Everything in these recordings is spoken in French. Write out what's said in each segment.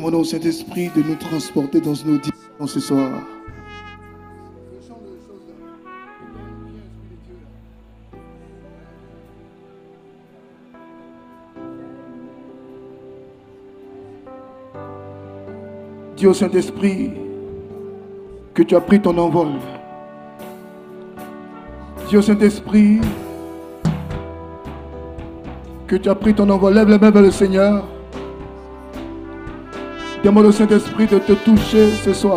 Demandons au Saint-Esprit de nous transporter dans nos discussions ce soir. Dis au Saint-Esprit que tu as pris ton envol. Dis au Saint-Esprit que tu as pris ton envol. Lève les mains vers le Seigneur. Demande au Saint-Esprit de te toucher ce soir.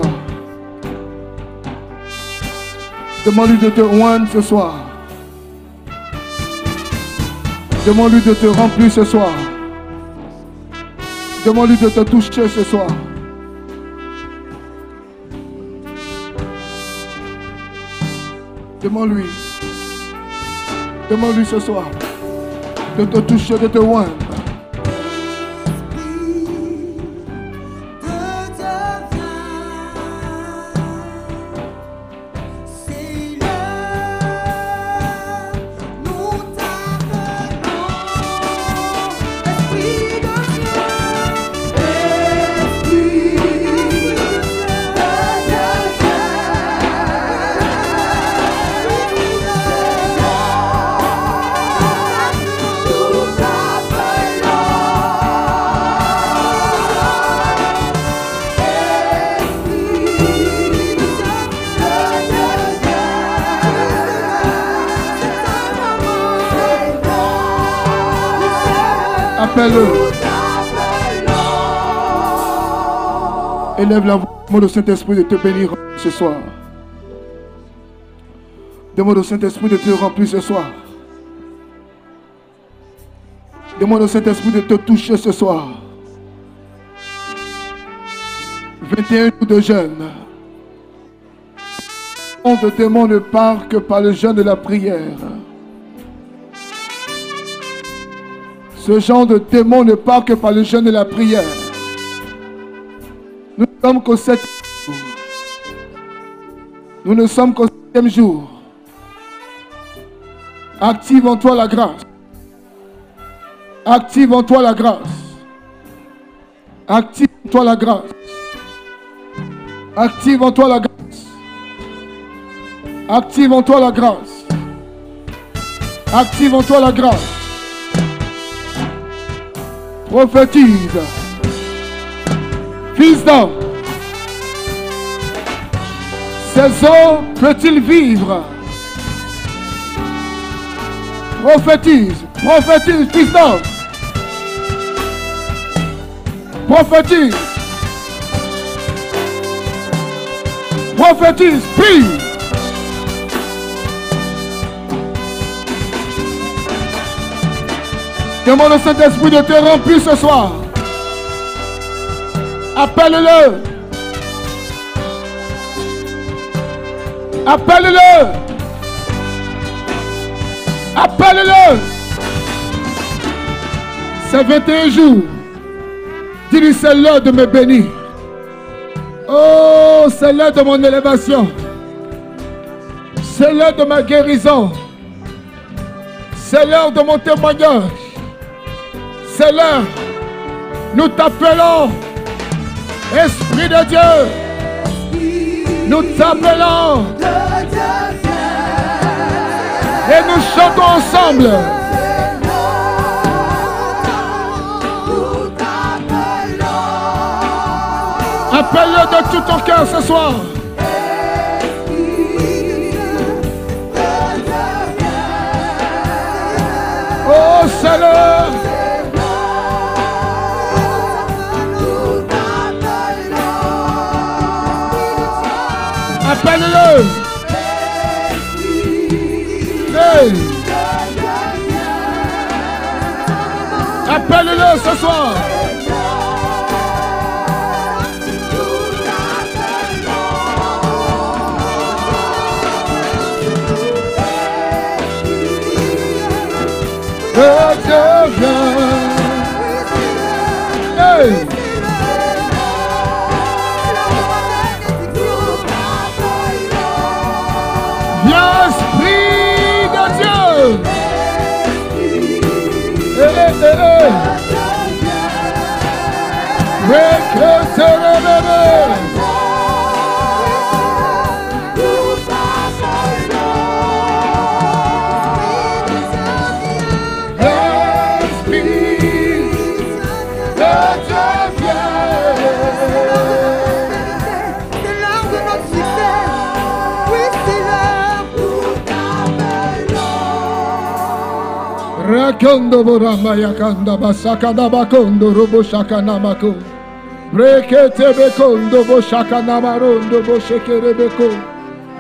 Demande-lui de te oindre ce soir. Demande-lui de te remplir ce soir. Demande-lui de te toucher ce soir. Demande-lui. Demande-lui ce soir de te toucher, de te oindre. Élève la voix au Saint-Esprit de te bénir ce soir. Demande au Saint-Esprit de te remplir ce soir. Demande au Saint-Esprit de te toucher ce soir. 21 jours de jeûne. On te démon ne part que par le jeûne de la prière. Ce genre de démon ne part que par le jeûne de la prière. Nous ne sommes qu'au 7e jour. Nous ne sommes qu'au 7e jour. Active en toi la grâce. Active en toi la grâce. Active en toi la grâce. Active en toi la grâce. Active en toi la grâce. Active en toi la grâce. Prophétise, fils d'homme, ces eaux peut-il vivre? Prophétise, prophétise, fils d'homme, prophétise, prophétise, puis demande au Saint-Esprit de te remplir ce soir. Appelle-le. Appelle-le. Appelle-le. Ces 21 jours, dis-lui, c'est l'heure de me bénir. Oh, c'est l'heure de mon élévation. C'est l'heure de ma guérison. C'est l'heure de mon témoignage. C'est l'heure, nous t'appelons, Esprit de Dieu, nous t'appelons, et nous chantons ensemble. Appelle-le de tout ton cœur ce soir. Oh, c'est l'heure. Appelle-le. Hey. Appelle-le ce soir. Hey. Hey, hey, hey. Je serai béni. Rakondo borama yakanda basaka dabakondo robo shaka namako brekete bekondo bo shaka namarondo bo shekere beko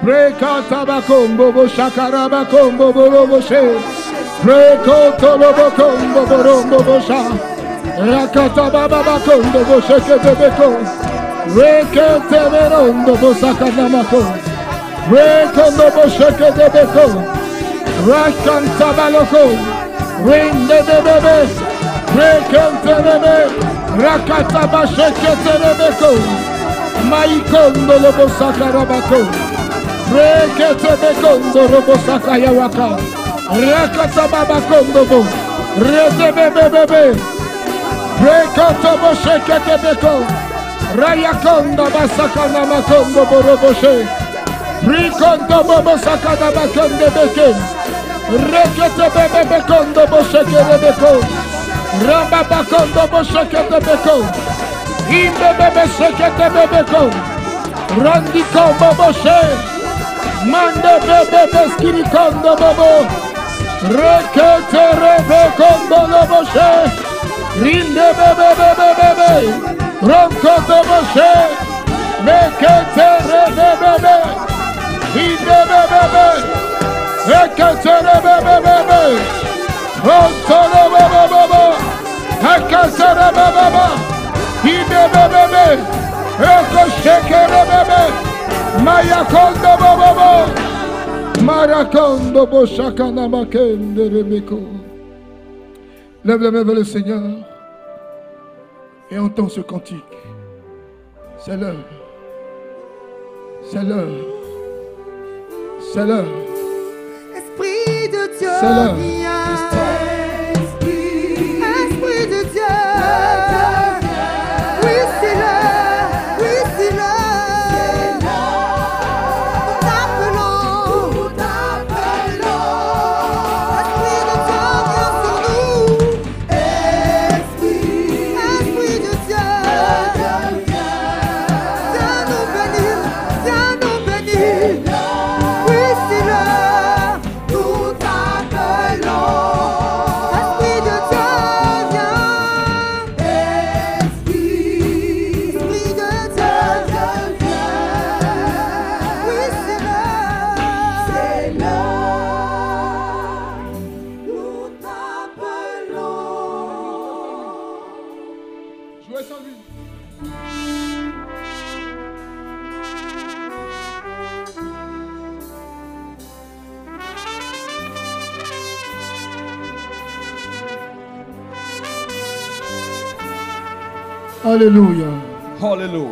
brekata bakombo bo shaka rabakombo bo robo she brekoto bokombo bo rombo bo sha rakata babakondo bo shekete beko brekete berondo bo shaka namako brekondo bo shekete beko rakanta baloko Wind the baby, break and terebe, rakata basheke terebeko, maikondo lobosaka rabako, break and tebekondo robosaka yawaka, rakata babakondo bo, retebe bebe, break and tebasheke tebeko, rayakonda basaka namakondo boroboshe, break and tebobosaka nabakonde beke. Rekete bebe kondo bosheke rebeko, rababa kondo bosheke rebeko, imbe bebe shekete rebeko, randi kondo boshe, mande bebe beskiri kondo bobo, rekete rebe kondo boshe, rinde bebe bebe bebe, ronkoto boshe, rekete rebe bebe, inde bebe bebe. Ekasere bebe bebe, rotore bebe bebe, ekasere bebe bebe, ibe bebe bebe, ekoshekere bebe, mayakondo bebe bebe, marakondo boshaka namakende rebeko. Lève les mains vers le Seigneur et entends ce cantique. C'est l'heure, c'est l'heure, c'est l'heure. Esprit de Dieu, viens. Esprit de Dieu, oui c'est l'heure, oui c'est l'heure. Nous t'appelons, Esprit de Dieu, viens sur nous. Esprit de Dieu, viens nous bénir, oui c'est l'heure. Alléluia. Hallelujah.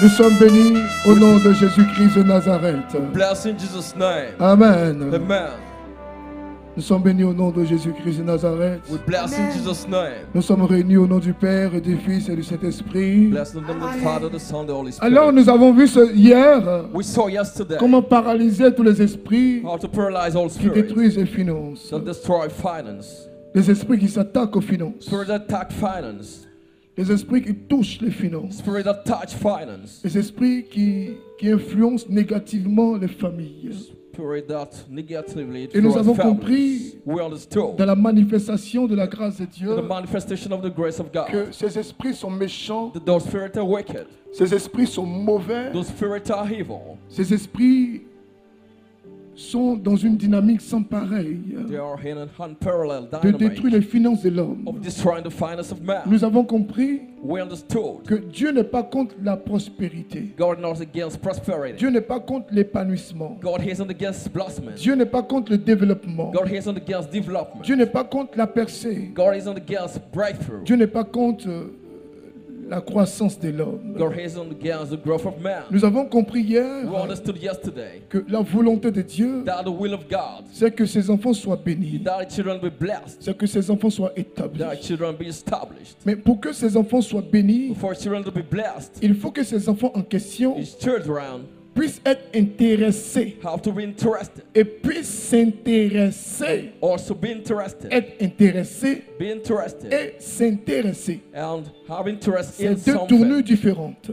Nous sommes bénis au nom de Jésus-Christ de Nazareth. Blessed in Jesus' name. Amen. Amen. Nous sommes bénis au nom de Jésus-Christ de Nazareth. We bless in Jesus' name. Nous sommes réunis au nom du Père et du Fils et du Saint-Esprit. Alors nous avons vu hier comment paralyser tous les esprits qui détruisent les finances. Les esprits qui s'attaquent aux finances. Les esprits qui touchent les finances. Les esprits qui influencent négativement les familles. Et nous avons compris dans la manifestation de la grâce de Dieu que ces esprits sont méchants, ces esprits sont mauvais, ces esprits sont dans une dynamique sans pareille de détruire les finances de l'homme. Nous avons compris que Dieu n'est pas contre la prospérité. Dieu n'est pas contre l'épanouissement. Dieu n'est pas contre le développement. Dieu n'est pas contre la percée. Dieu n'est pas contre la croissance de l'homme. Nous avons compris hier que la volonté de Dieu, c'est que ses enfants soient bénis, c'est que ses enfants soient établis. Mais pour que ses enfants soient bénis, il faut que ses enfants en question puissent être intéressés et puissent s'intéresser, et s'intéresser. C'est deux tournures différentes.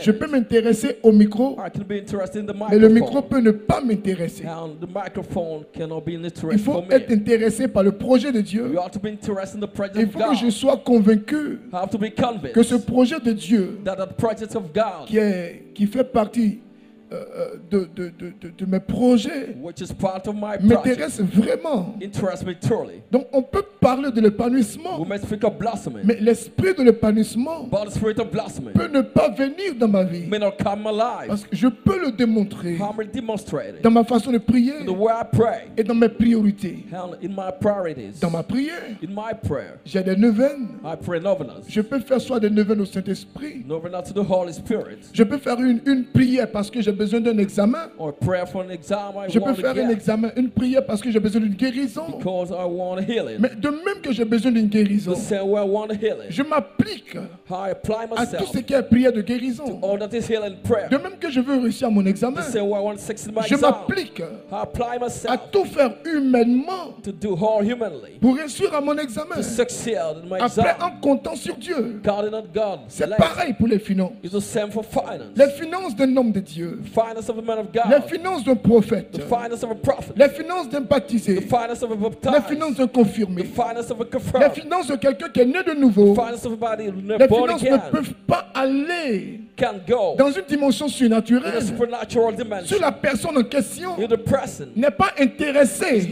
Je peux m'intéresser au micro, mais le micro peut ne pas m'intéresser. Il faut être intéressé par le projet de Dieu. Il faut que je sois convaincu que ce projet de Dieu qui fait partie de mes projets m'intéresse vraiment. Donc on peut parler de l'épanouissement, mais l'esprit de l'épanouissement peut ne pas venir dans ma vie parce que je peux le démontrer dans ma façon de prier et dans mes priorités. Dans ma prière, j'ai des neuvaines. Je peux faire soit des neuvaines au Saint-Esprit, je peux faire une prière parce que j'ai besoin d'un examen. Je peux faire un examen, une prière parce que j'ai besoin d'une guérison. Mais de même que j'ai besoin d'une guérison, je m'applique à tout ce qui est prière de guérison. De même que je veux réussir à mon examen, je m'applique à tout faire humainement pour réussir à mon examen. Après, en comptant sur Dieu. C'est pareil pour les finances. Les finances d'un homme de Dieu, les finances d'un prophète, les finances d'un baptisé, les finances d'un confirmé, les finances de quelqu'un qui est né de nouveau. Les finances ne peuvent pas aller dans une dimension surnaturelle si la personne en question n'est pas intéressée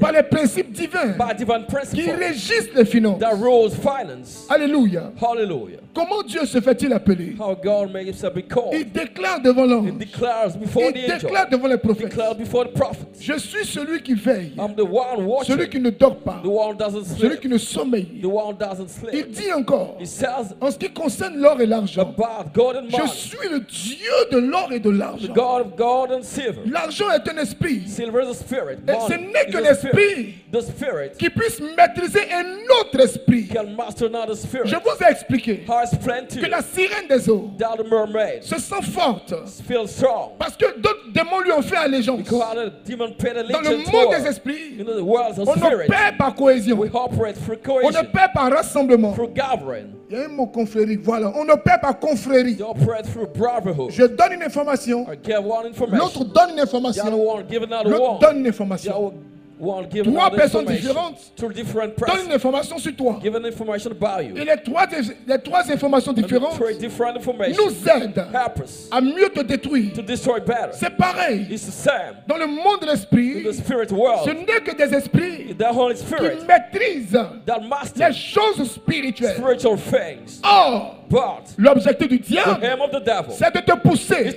par les principes divins qui régissent les finances. Alléluia. Comment Dieu se fait-il appeler? Il déclare devant l'ange, il déclare devant les prophètes, je suis celui qui veille, celui qui ne dort pas, celui qui ne sommeille. Il dit encore, en ce qui concerne l'or et l'argent, je suis le Dieu de l'or et de l'argent. L'argent est un esprit, et ce n'est que l'esprit qui puisse maîtriser un autre esprit. Je vous ai expliqué que la sirène des eaux se sent forte parce que d'autres démons lui ont fait allégeance. Dans le monde des esprits, on opère par cohésion, on opère par rassemblement. Il y a un mot confrérie, voilà. On opère par confrérie. Je donne une information, l'autre donne une information, l'autre donne une information. Trois personnes différentes donnent une information sur toi. Et les trois informations différentes nous aident à mieux te détruire. C'est pareil. Dans le monde de l'esprit, ce n'est que des esprits qui maîtrisent les choses spirituelles. Or, l'objectif du diable, c'est de te pousser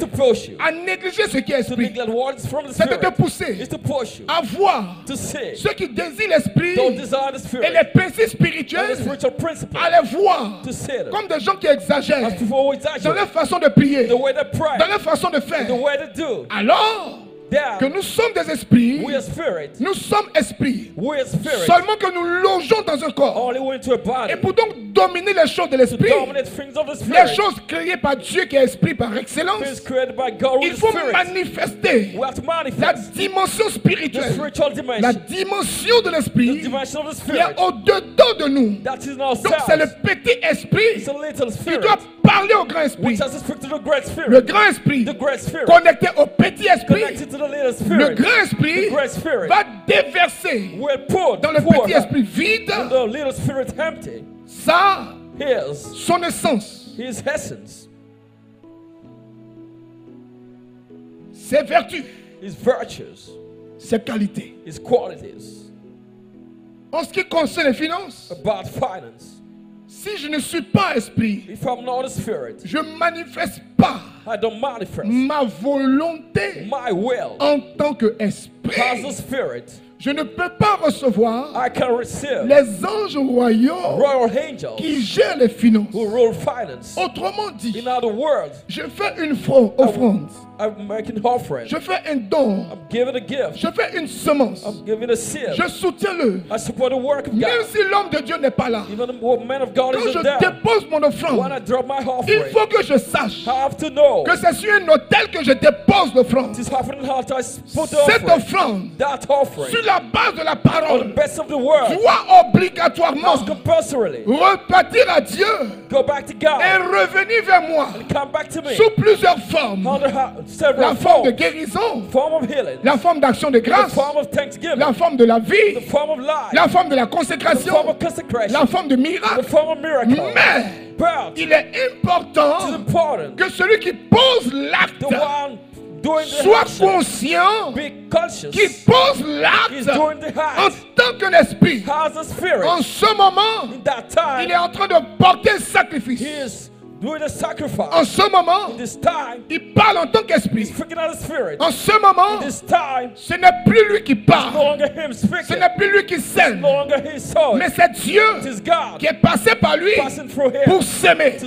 à négliger ce qui est esprit. C'est de te pousser à voir ceux qui désirent l'esprit et les principes spirituels, à les voir comme des gens qui exagèrent dans leur façon de prier, dans leur façon de faire. Alors que nous sommes des esprits, nous sommes esprits, seulement que nous logeons dans un corps. Et pour donc dominer les choses de l'esprit, les choses créées par Dieu qui est esprit par excellence, il faut manifester la dimension spirituelle, la dimension de l'esprit qui est au-dedans de nous. Donc c'est le petit esprit qui doit parler au grand esprit. Le grand esprit connecté au petit esprit, le grand esprit va déverser dans le petit esprit vide son essence, ses vertus, ses qualités. En ce qui concerne les finances, si je ne suis pas esprit, je ne manifeste pas ma volonté en tant qu'esprit. Je ne peux pas recevoir les anges royaux qui gèrent les finances. Autrement dit, je fais une offrande. Je fais un don. Je fais une semence. Je soutiens le. Même si l'homme de Dieu n'est pas là, quand je dépose mon offrande, il faut que je sache que c'est sur un autel que je dépose l'offrande. Cette offrande, sur la base de la parole, doit obligatoirement repartir à Dieu et revenir vers moi sous plusieurs formes. La forme de guérison, la forme d'action de grâce, la forme de la vie, la forme de la consécration, la forme de miracle. Mais il est important que celui qui pose l'acte sois conscient qu'il pose l'acte en tant qu'un esprit. En ce moment, il est en train de porter le sacrifice. En ce moment, il parle en tant qu'esprit. En ce moment, ce n'est plus lui qui parle. Ce n'est plus lui qui sème. Mais c'est Dieu qui est passé par lui pour s'aimer.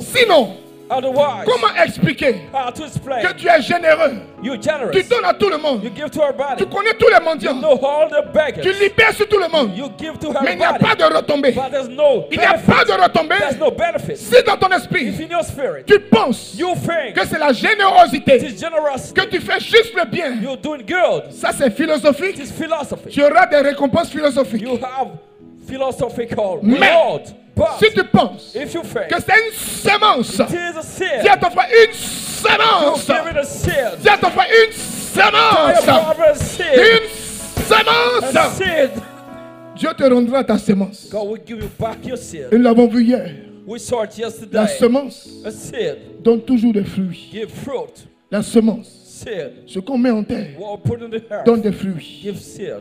Sinon, comment expliquer que tu es généreux? Tu donnes à tout le monde. Tu connais tous les mendiants. Tu libères sur tout le monde. Mais il n'y a pas de retombée. Il n'y a pas de retombée. Si dans ton esprit, tu penses que c'est la générosité, que tu fais juste le bien, ça c'est philosophique. Tu auras des récompenses philosophiques. Mais si tu penses que c'est une semence, Dieu t'offre une semence. Dieu t'offre une semence. Une semence. Dieu te rendra ta semence. Nous l'avons vu hier. La semence donne toujours des fruits. La semence, ce qu'on met en terre, donne des fruits.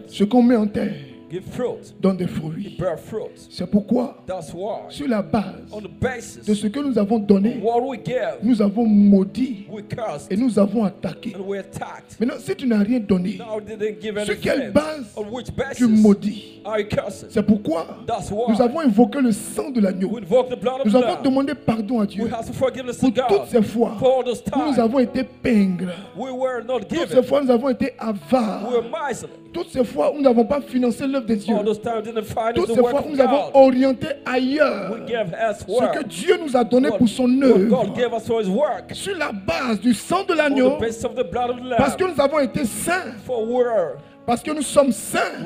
Ce qu'on met en terre donne des fruits. C'est pourquoi, sur la base de ce que nous avons donné, nous avons maudit et nous avons attaqué. Maintenant, si tu n'as rien donné, sur quelle base tu maudis? C'est pourquoi nous avons invoqué le sang de l'agneau. Nous avons demandé pardon à Dieu pour toutes ces fois où nous avons été pingres, toutes ces fois où nous avons été avares, toutes ces fois où nous n'avons pas financé l'œuvre de Dieu, toutes ces fois où nous avons orienté ailleurs ce que Dieu nous a donné pour son œuvre, sur la base du sang de l'agneau, parce que nous avons été saints, parce que nous sommes saints.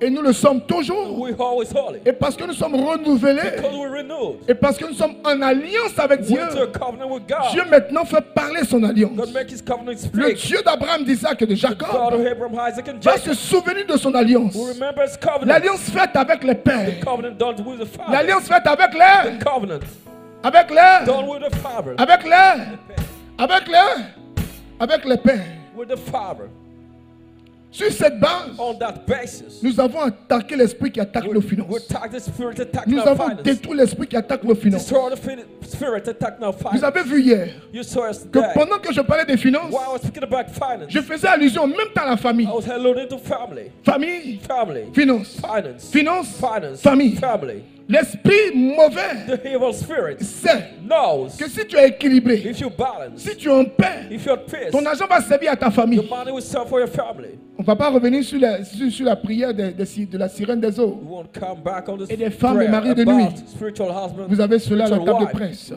Et nous le sommes toujours. Et parce que nous sommes renouvelés. Et parce que nous sommes en alliance avec Dieu. Dieu maintenant fait parler son alliance. Le Dieu d'Abraham, d'Isaac et de Jacob va se souvenir de son alliance. L'alliance faite avec les pères. L'alliance faite avec les. Avec les. Avec les. Avec les. Avec les pères. Sur cette base, nous avons attaqué l'esprit qui attaque nos finances. Nous avons détruit l'esprit qui attaque nos finances. Vous avez vu hier que pendant que je parlais des finances, je faisais allusion en même temps à la famille. Famille, finances, finances, famille. L'esprit mauvais sait que si tu es équilibré, si tu es en paix, ton argent va servir à ta famille. On ne va pas revenir sur la prière de la sirène des eaux et des femmes et maris de nuit. Vous avez cela à la table de presse.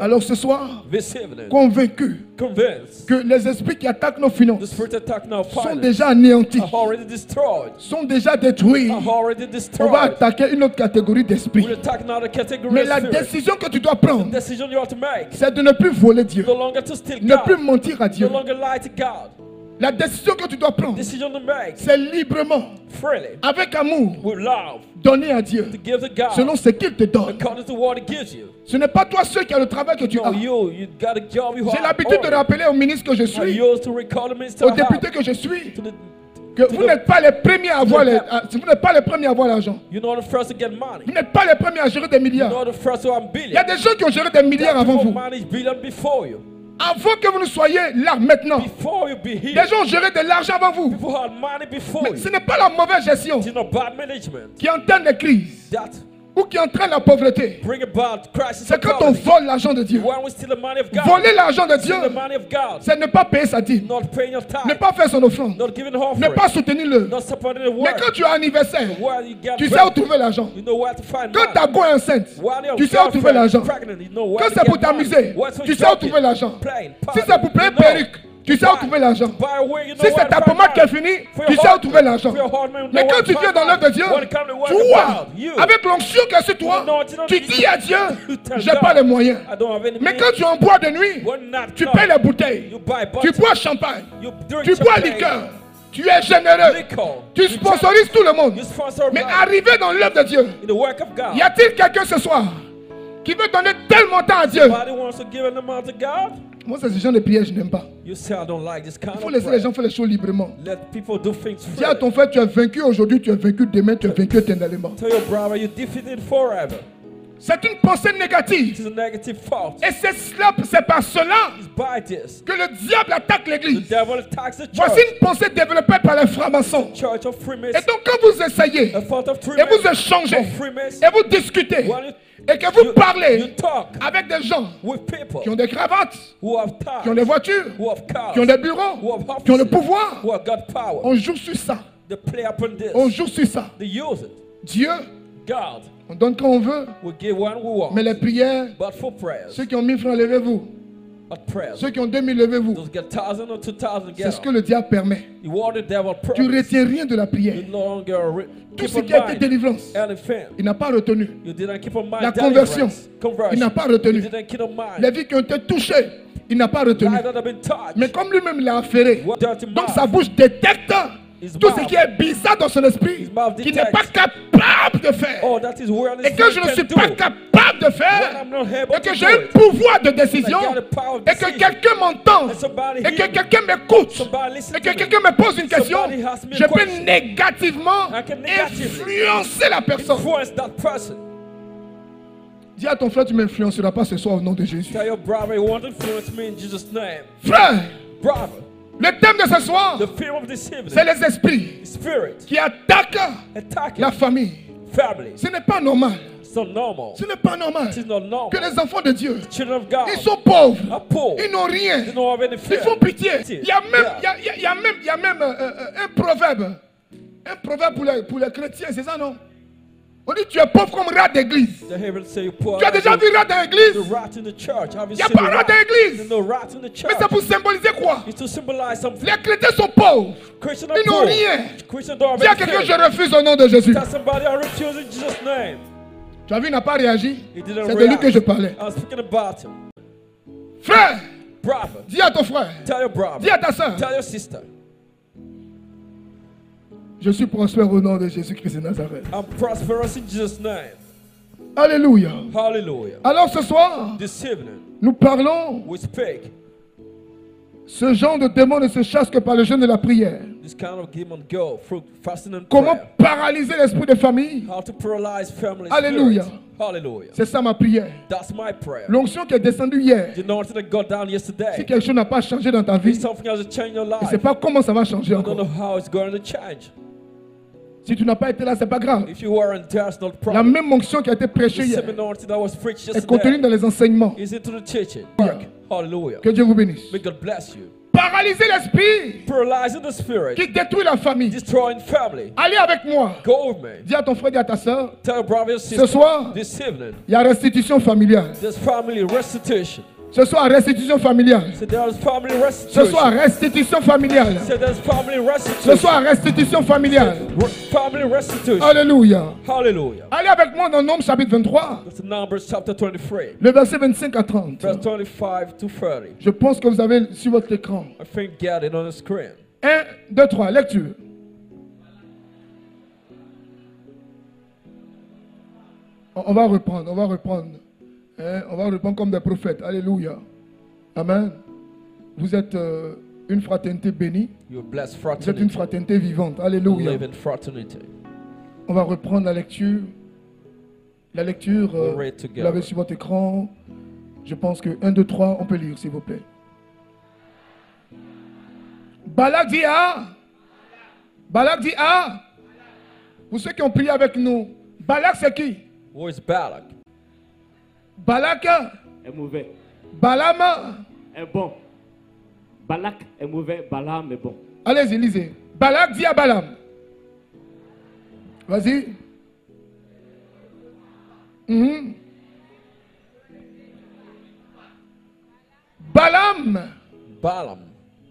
Alors ce soir, convaincu que les esprits qui attaquent nos finances sont déjà anéantis, sont déjà détruits. On va attaquer une autre catégorie d'esprit. Mais la décision que tu dois prendre, c'est de ne plus voler Dieu, ne plus mentir à Dieu. La décision que tu dois prendre, c'est librement, avec amour, donner à Dieu selon ce qu'il te donne. Ce n'est pas toi seul qui a le travail que tu as. J'ai l'habitude de rappeler au ministre que je suis, au député que je suis, que vous n'êtes pas les premiers à avoir l'argent. Vous n'êtes pas les premiers à gérer des milliards. Il y a des gens qui ont géré des milliards avant vous. Avant que vous ne soyez là maintenant, les gens géraient de l'argent avant vous. Mais ce n'est pas la mauvaise gestion qui entraîne les crises ou qui entraîne la pauvreté. C'est quand on vole l'argent de Dieu. Voler l'argent de Dieu, c'est ne pas payer sa dîme, ne pas faire son offrande, ne pas soutenir le. Mais quand tu as un anniversaire, tu sais où trouver l'argent. Quand ta go est enceinte, tu sais où trouver l'argent. Quand c'est pour t'amuser, tu sais où trouver l'argent. Si c'est pour payer perruque, tu sais où trouver l'argent. Si c'est ta pommade qui est finie, tu sais où trouver l'argent. Mais quand tu viens dans l'œuvre de Dieu, tu vois, avec l'onction qui est sur toi, tu dis à Dieu, j'ai pas les moyens. Mais quand tu en bois de nuit, tu payes les bouteilles, tu bois champagne, tu bois liqueur, tu es généreux, tu sponsorises tout le monde. Mais arrivé dans l'œuvre de Dieu, y a-t-il quelqu'un ce soir qui veut donner tel montant à Dieu? Moi, c'est ce genre de prière, je n'aime pas. Il faut laisser les gens faire les choses librement. Dis à ton frère, tu es vaincu aujourd'hui, tu es vaincu demain, tu es vaincu éternellement. C'est une pensée négative. Et c'est par cela que le diable attaque l'église. Voici une pensée développée par les francs-maçons. Et donc quand vous essayez, et vous échangez, et vous discutez, et que vous parlez avec des gens qui ont des cravates, qui ont des voitures, qui ont des bureaux, qui ont le pouvoir, on joue sur ça. On joue sur ça. Dieu, on donne quand on veut, mais les prières, ceux qui ont 1000 francs, levez-vous. Ceux qui ont 2000, levez-vous. C'est ce que le diable permet. Tu ne retiens rien de la prière. Tout ce qui a été délivrance, il n'a pas retenu. La conversion, il n'a pas retenu. Les vies qui ont été touchées, il n'a pas retenu. Mais comme lui-même l'a affairé, donc sa bouche détecte tout ce qui est bizarre dans son esprit, qu'il n'est pas capable de faire. Et que je ne suis pas capable de faire, et que j'ai un pouvoir de décision, et que quelqu'un m'entend, et que quelqu'un m'écoute, et que quelqu'un me pose une question, je peux négativement influencer la personne. Dis à ton frère, tu ne m'influenceras pas ce soir au nom de Jésus. Frère, le thème de ce soir, c'est les esprits qui attaquent la famille. Ce n'est pas normal. Ce n'est pas normal que les enfants de Dieu, ils sont pauvres, ils n'ont rien, ils font pitié. Il y a même un proverbe pour les chrétiens, c'est ça non? On dit tu es pauvre comme rat d'église. Tu as déjà vu rat d'église? Il n'y a pas rat d'église. Mais c'est pour symboliser quoi? Les chrétiens sont pauvres. Ils n'ont rien. Dis à quelqu'un je refuse au nom de Jésus. Tu as vu, il n'a pas réagi. C'est de lui que je parlais. Frère, dis à ton frère, dis à ta soeur, je suis prospère au nom de Jésus-Christ de Nazareth. I'm prosperous in Jesus' name. Alléluia. Hallelujah. Alors ce soir, nous parlons. Ce genre de démon ne se chasse que par le jeûne de la prière. This kind of demon go through fasting and prayer. Comment paralyser l'esprit de famille? How to paralyze family spirit. Alléluia. Hallelujah. C'est ça ma prière. That's my prayer. L'onction qui est descendue hier. The anointing that got down yesterday. Si quelque chose n'a pas changé dans ta vie, je ne sais pas comment ça va changer encore. I don't know how it's going to change. Si tu n'as pas été là, ce n'est pas grave. La même onction qui a été prêchée hier est contenue dans les enseignements. Que Dieu vous bénisse. Paralyser l'esprit qui détruit la famille. Allez avec moi. Dis à ton frère, dis à ta soeur, ce soir, il y a restitution familiale. Ce soir, restitution familiale. Ce soir, restitution familiale. Ce soir, restitution familiale. Alléluia. Allez avec moi dans Nombre chapitre 23. Le verset 25 à 30. Je pense que vous avez sur votre écran. 1, 2, 3, lecture. On va reprendre, on va reprendre. On va répondre comme des prophètes. Alléluia. Amen. Vous êtes une fraternité bénie. Vous êtes une fraternité vivante. Alléluia. On va reprendre la lecture. La lecture, vous l'avez sur votre écran. Je pense que 1, 2, 3, on peut lire, s'il vous plaît. Balak vit à? Balak vit à? Pour ceux qui ont prié avec nous, Balak c'est qui? Who is Balak? Balak est mauvais. Balaam est bon. Balak est mauvais, Balaam est bon. Allez-y, lisez. Balak vit à Balaam. Vas-y. Mm-hmm. Balaam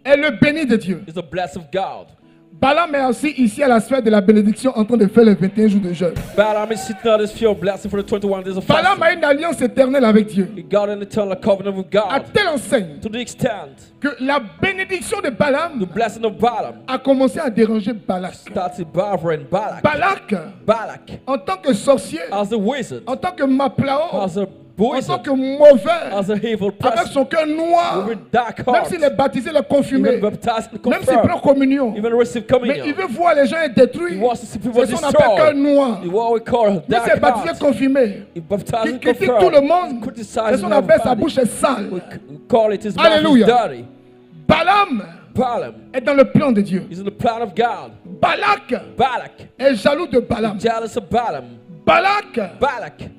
est le béni de Dieu. Is the blessed of God. Balaam est assis ici à la sphère de la bénédiction en train de faire les 21 jours de jeûne. Balaam is sitting at the sphere of blessing for the 21 days of fasting. Balaam a une alliance éternelle avec Dieu. He got an eternal covenant with God. À telle enseigne to the extent que la bénédiction de Balaam, the blessing of Balaam, a commencé à déranger Balak. Started bothering Balak. Balak en tant que sorcier, as a wizard, en tant que maplao, as a en tant que mauvais, avec son cœur noir, même s'il est baptisé, le confirmé, même s'il prend communion, mais il veut voir les gens être détruits, c'est son appel cœur noir. Il s'est baptisé, confirmé, il critique tout le monde, c'est son appel, sa bouche est sale. Alléluia. Balaam est dans le plan de Dieu. Balak est jaloux de Balaam. Balak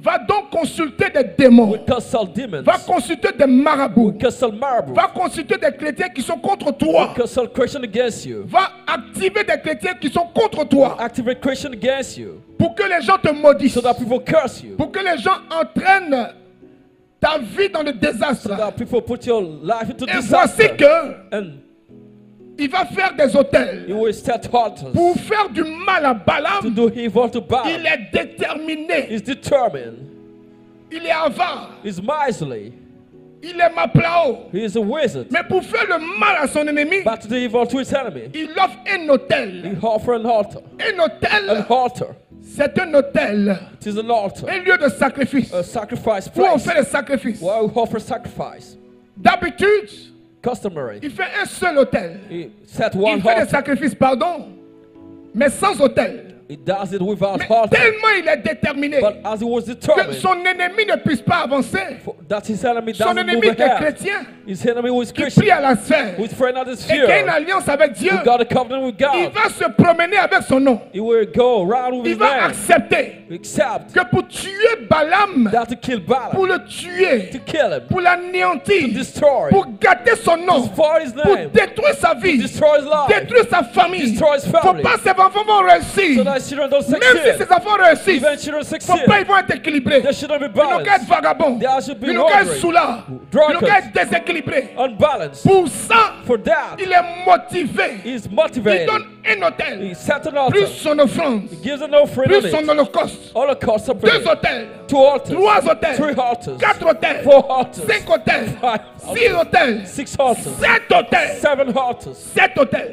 va donc consulter des démons, va consulter des marabouts, va consulter des chrétiens qui sont contre toi, va activer des chrétiens qui sont contre toi, pour que les gens te maudissent, pour que les gens entraînent ta vie dans le désastre. Et voici que il va faire des hôtels pour faire du mal à Balaam. Il est déterminé. Il est avare. Il est maplao. Mais pour faire le mal à son ennemi, il offre un hôtel. Un hôtel, c'est un hôtel. Un lieu de sacrifice. Où on fait le sacrifice. D'habitude, il fait un seul autel. Il fait des sacrifices, pardon, mais sans autel. Mais tellement il est déterminé que son ennemi ne puisse pas avancer. Son ennemi est chrétien, qui prie à la sphère et qui a une alliance avec Dieu. Il va se promener avec son nom. Il va accepter que pour tuer Balaam, pour le tuer, pour l'anéantir, pour gâter son nom, pour détruire sa vie, détruire sa famille, il ne faut pas que ses enfants vont réussir. Même si ces enfants réussissent, son père, ils vont être équilibrés. Ils n'ont qu'à être vagabonds. Ils n'ont qu'à être soulats. Ils n'ont qu'à être déséquilibrés. Pour ça, il est motivé. Il donne un hôtel, plus son offrande, plus son holocauste. Deux hôtels, trois hôtels, quatre hôtels, cinq hôtels, six hôtels, sept hôtels,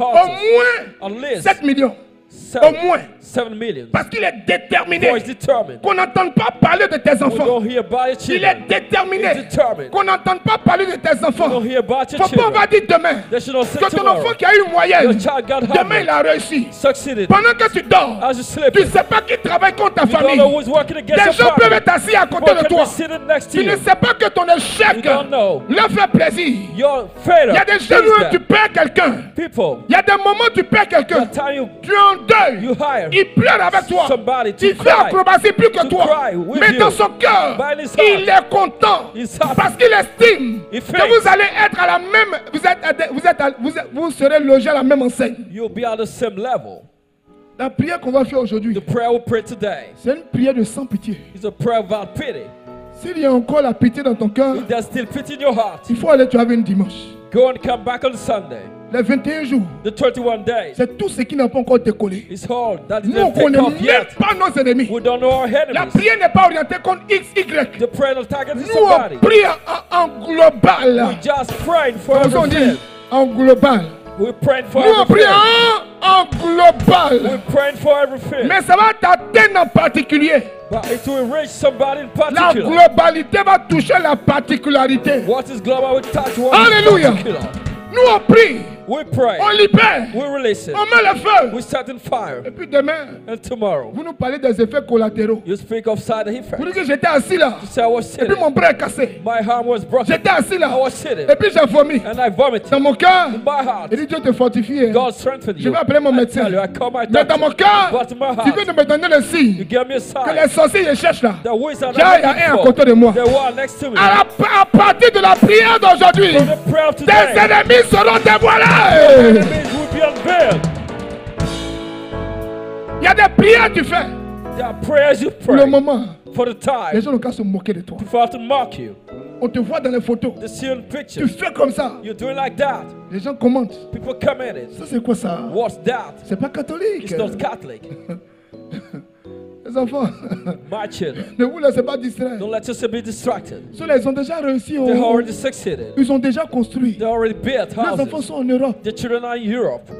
au moins 7 millions. Au moins 7 millions. Parce qu'il est déterminé qu'on n'entende pas parler de tes enfants. Il est déterminé qu'on n'entende pas parler de tes enfants. Papa va dire demain que ton enfant qui a eu moyenne, demain il a réussi. Pendant que tu dors, tu ne sais pas qui travaille contre ta famille. Les gens peuvent être assis à côté de toi. Tu ne sais pas que ton échec leur fait plaisir. Il y a des jours où tu perds quelqu'un. Il y a des moments où tu perds quelqu'un. Tu en deuil, il pleure avec toi, il fait acrobatie plus que toi, mais dans son cœur, il est content parce qu'il estime que vous allez être à la même, vous serez logé à la même enseigne. La prière qu'on va faire aujourd'hui, c'est une prière de sans pitié. S'il y a encore la pitié dans ton cœur, il faut aller travailler une dimanche. Go and come back on Sunday. Les 21 jours, c'est tout ce qui n'a pas encore décollé. Nous, on ne connaît même pas nos ennemis. La prière n'est pas orientée contre X, Y. Nous, on prie en global. Nous, on dit en global. Nous, on prie en global. Mais ça va t'atteindre en particulier. But it will reach somebody in particular. La globalité va toucher la particularité. What is global will touch one. Alléluia. Particular. Nous on prie we pray, on libère, we release it, on met le feu, we start in fire. Et puis demain, and tomorrow, vous nous parlez des effets collatéraux. You speak of side effects. Vous dites que j'étais assis là, you say I was sitting. Et puis mon bras est cassé, my arm was broken. J'étais assis là, I was sitting. Et puis j'ai vomi, and I vomited. Dans mon cœur, in my heart, il dit Dieu te fortifie. God strengthened you. Je vais appeler mon médecin. I call my doctor. Mais dans mon cœur, but in my heart, tu viens de me donner le signe, you gave me a sign, que les sorciers les cherchent là. The wizard are looking for. À côté de moi. They were next to me. À partir de la prière d'aujourd'hui, tes ennemis seront dévoilés. Il y a des prières que tu fais. Pour le moment, les gens vont se moquer de toi. On te voit dans les photos. Tu fais comme ça. Like that. Les gens commentent. Ça c'est quoi ça? C'est pas catholique. It's not Catholic. Les enfants, ne vous laissez pas distraire. Don't let yourself be distracted. Ils ont déjà réussi. Ils ont déjà construit. They already built houses. Les enfants sont en Europe. The children are in Europe.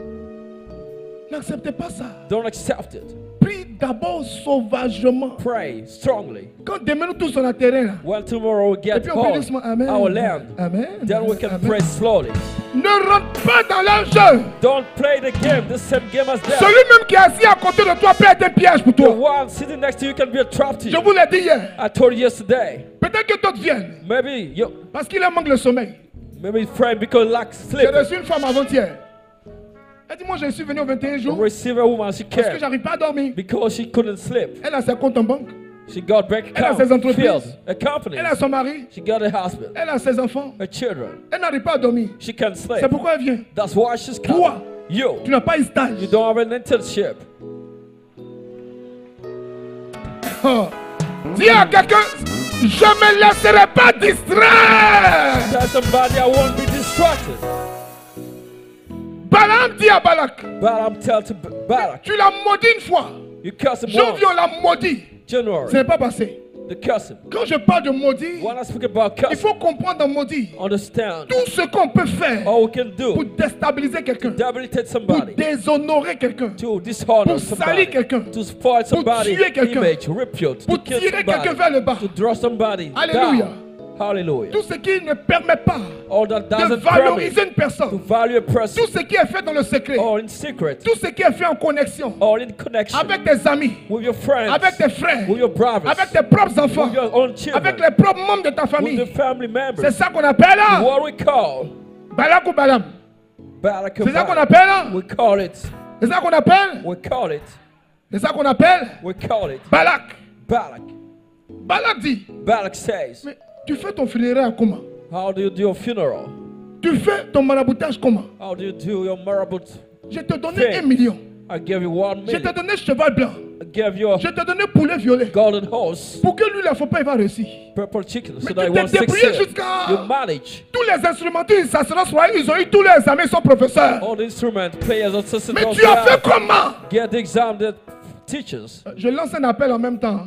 N'acceptez pas ça. Don't accept it. Prie d'abord sauvagement. Pray strongly. Quand demain nous tous on a terrain. Well, tomorrow we get our land. Amen. Then we can pray slowly. Ne rentre pas dans l'enjeu. Don't play the game. The same game as them. Celui même qui est assis à côté de toi peut être un piège pour toi. The one sitting next to you can be a trap to you. Je vous l'ai dit hier. I told you yesterday. Peut-être que d'autres viennent. Maybe you. Parce qu'il manque le sommeil. Maybe he's praying because he lacks sleep. J'ai reçu une femme avant-hier. Elle dit, moi je suis venu au 21 jours. Parce que j'arrive pas à dormir. Because she couldn't sleep. Elle a ses comptes en banque. She got bank account. Elle a ses entreprises. Elle a son mari. She got a husband. Elle a ses enfants. Her children. Elle n'arrive pas à dormir. She can't sleep. C'est pourquoi elle vient. That's why she's coming. Toi, tu n'as pas un stage. You don't have an internship. Oh. Dis à quelqu'un, je me laisserai pas distraire. Tell somebody I won't be distracted. Balaam dit à Balak. Balaam tell to Balak. Tu l'as maudit une fois. You curse him once. Janvier l'a maudit. January. Ce n'est pas passé. The curse him. Quand je parle de maudit, when I speak about curse, il faut comprendre dans maudit. Understand. Tout ce qu'on peut faire pour déstabiliser quelqu'un, pour déshonorer quelqu'un, pour salir quelqu'un, pour tuer quelqu'un, pour tirer quelqu'un vers le bas. To draw somebody. Alléluia. Down. Hallelujah. Tout ce qui ne permet pas de valoriser une personne, tout ce qui est fait dans le secret, tout ce qui est fait en connexion, avec tes amis, avec tes frères, brothers, avec tes propres enfants, avec les propres membres de ta famille, c'est ça qu'on appelle là, Balak ou Balaam, c'est ça qu'on appelle là, c'est ça qu'on appelle, c'est ça qu'on appelle Balak. Balak dit, Balak says, tu fais ton funéraire comment? How do you do your funeral? Tu fais ton maraboutage comment? How do you do your marabout? Je te donnais 1 million. I gave you 1 million. Je te donnais cheval blanc. I gave you. Je te donnais poulet violet. Golden horse. Pour que lui la faut pas il va réussir. Purple chicken. Mais so that he won't succeed. You manage. Tous les instrumentistes, ils ont eu tous les examens, ils sont professeurs. All the instruments, players, assistants. Mais tu as fait comment? Get the exam that teaches. Je lance un appel en même temps.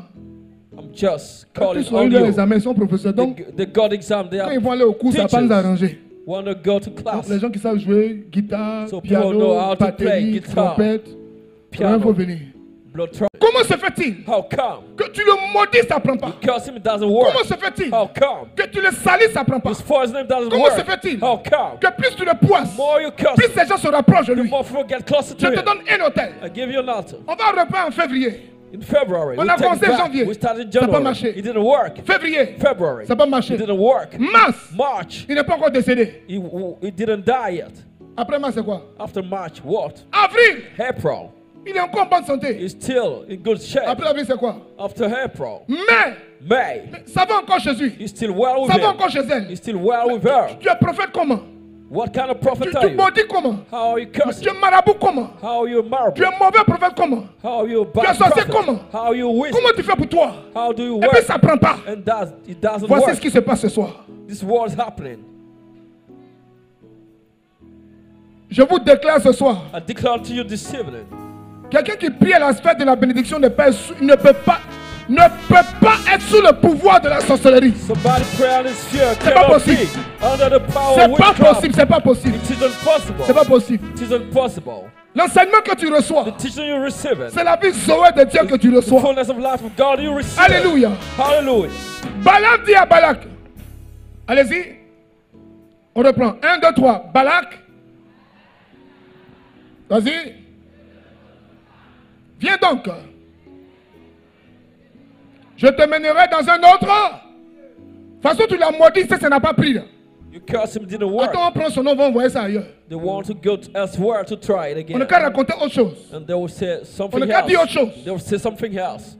I'm just calling on you. They got exam. They are teachers. Want to go to class. Les gens qui savent jouer guitare, so piano, know how to play guitar, trompette, piano, faut venir. Comment se fait-il que tu le maudis, ça prend pas? Comment se fait-il que tu le salis, ça prend pas? Comment se fait-il que plus tu le poisses, plus ces gens se rapprochent de lui? Je te donne un hôtel. On va au repas en février. In February, on a commencé janvier. We started January. Ça n'a pas marché. It didn't work. Février. February. Ça n'a pas marché. It didn't work. Mars. March. Il n'est pas encore décédé. He didn't die yet. Après mars, c'est quoi? After March, what? Avril. April. Il est encore en bonne santé. He's still in good shape. Après avril, c'est quoi? After April. Mai. May. Ça va encore chez lui. He's still well with. Ça va encore chez elle. He's still well with her. Tu es prophète comment? What kind of prophet are you? How are you cursing? How are you a marabout? How are you a bad prophet? How are you a wizard? How do you work? And it doesn't work. This is what is happening. I declare to you this evening. Quelqu'un qui prie à la sphère de la bénédiction ne peut pas être sous le pouvoir de la sorcellerie. C'est pas possible. C'est pas possible. L'enseignement que tu reçois, c'est la vie Zoé de Dieu que tu reçois. Alléluia. Balaam dit à Balak. Allez-y. On reprend. 1, 2, 3. Balak. Vas-y. Viens donc. Je te mènerai dans un autre. De toute façon, tu l'as maudit, ça n'a pas pris. You curse him, didn't work. Attends, on prend son nom, on va envoyer ça ailleurs. They want to go elsewhere to try it again. On ne peut raconter autre chose. And they will say something on else. On ne peut dire autre chose. They will say something else.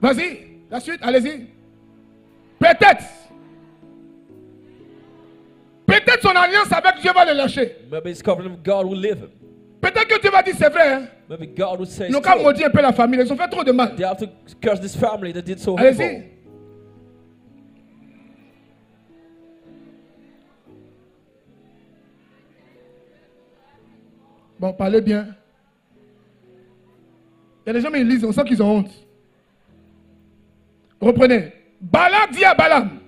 Vas-y, la suite, allez-y. Peut-être. Peut-être son alliance avec Dieu va le lâcher. Maybe his covenant with God will leave him. Peut-être que Dieu va dire c'est vrai. Hein? Maybe God will say. Ils n'ont qu'à maudire un peu la famille. Ils ont fait trop de mal. They have to curse this family that did so evil. Allez-y. Bon, parlez bien. Il y a des gens qui lisent, on sent qu'ils ont honte. Reprenez. Balak dit à Balaam.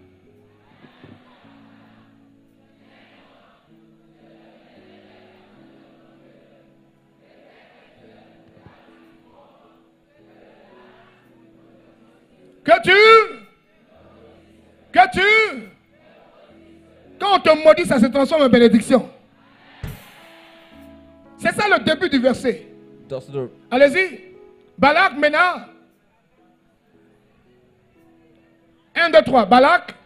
Que tu. Quand on te maudit, ça se transforme en bénédiction. C'est ça le début du verset. Allez-y. Balak mena. 1, 2, 3. Balak.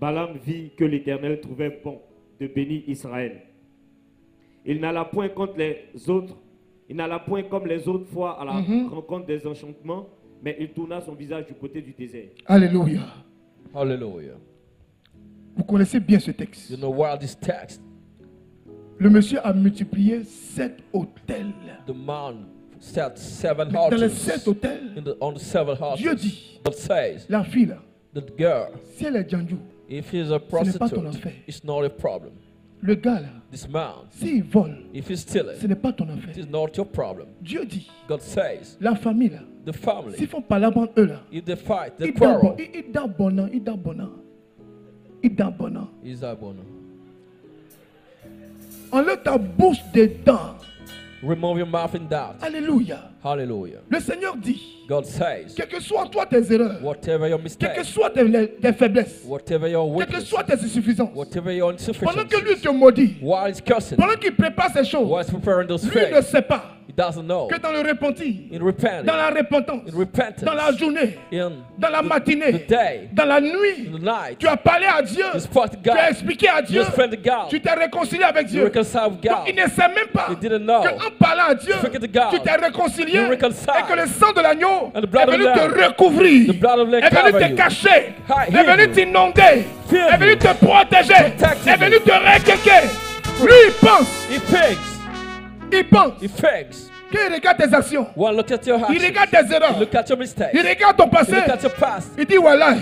Balaam vit que l'Éternel trouvait bon de bénir Israël. Il n'alla point contre les autres, il n'alla point comme les autres fois à la rencontre des enchantements, mais il tourna son visage du côté du désert. Alléluia. Alléluia. Vous connaissez bien ce texte. You know why this text? Le monsieur a multiplié 7 hôtels. The man set 7 houses. Dans les 7 hôtels, Dieu dit, la fille là, si elle est Django, if he's a prostitute, it's not a problem. Le gars là, this man, s'il vole, if he steals, ce n'est pas ton affaire. It's not your problem. Dieu dit, God says, la famille là, the family, s'ils font pas la bande eux là, if they fight, they quarrel. Ils dabonnent. Enlève ta bouche dedans. Remove your mouth in doubt. Alléluia. Hallelujah. Le Seigneur dit, God says, quelles que soient toi tes erreurs, whatever your mistakes, quelles que soient tes faiblesses, whatever your weakness, quelles que soient tes insuffisances, whatever your insufficiencies, pendant que lui te maudit, while he's cursing, pendant qu'il prépare ces choses, while he's preparing those things, lui ne sait pas, he doesn't know, que dans le repentir, in repenting, dans la repentance, in repentance, dans la journée, in dans la matinée, the day, dans la nuit, in the night, tu as parlé à Dieu, you spoke to God, tu as expliqué à Dieu, you spoke to God, tu t'es réconcilié avec Dieu, you reconciled with God. Donc, il ne sait même pas, he didn't know, qu'en parlant à Dieu, tu t'es réconcilié, et que le sang de l'agneau est venu te recouvrir, est venu te cacher, est venu t'inonder, est venu te protéger, est venu te réquéquer. Lui il pense qu'il regarde tes actions, il regarde tes erreurs, il regarde ton passé, il dit voilà,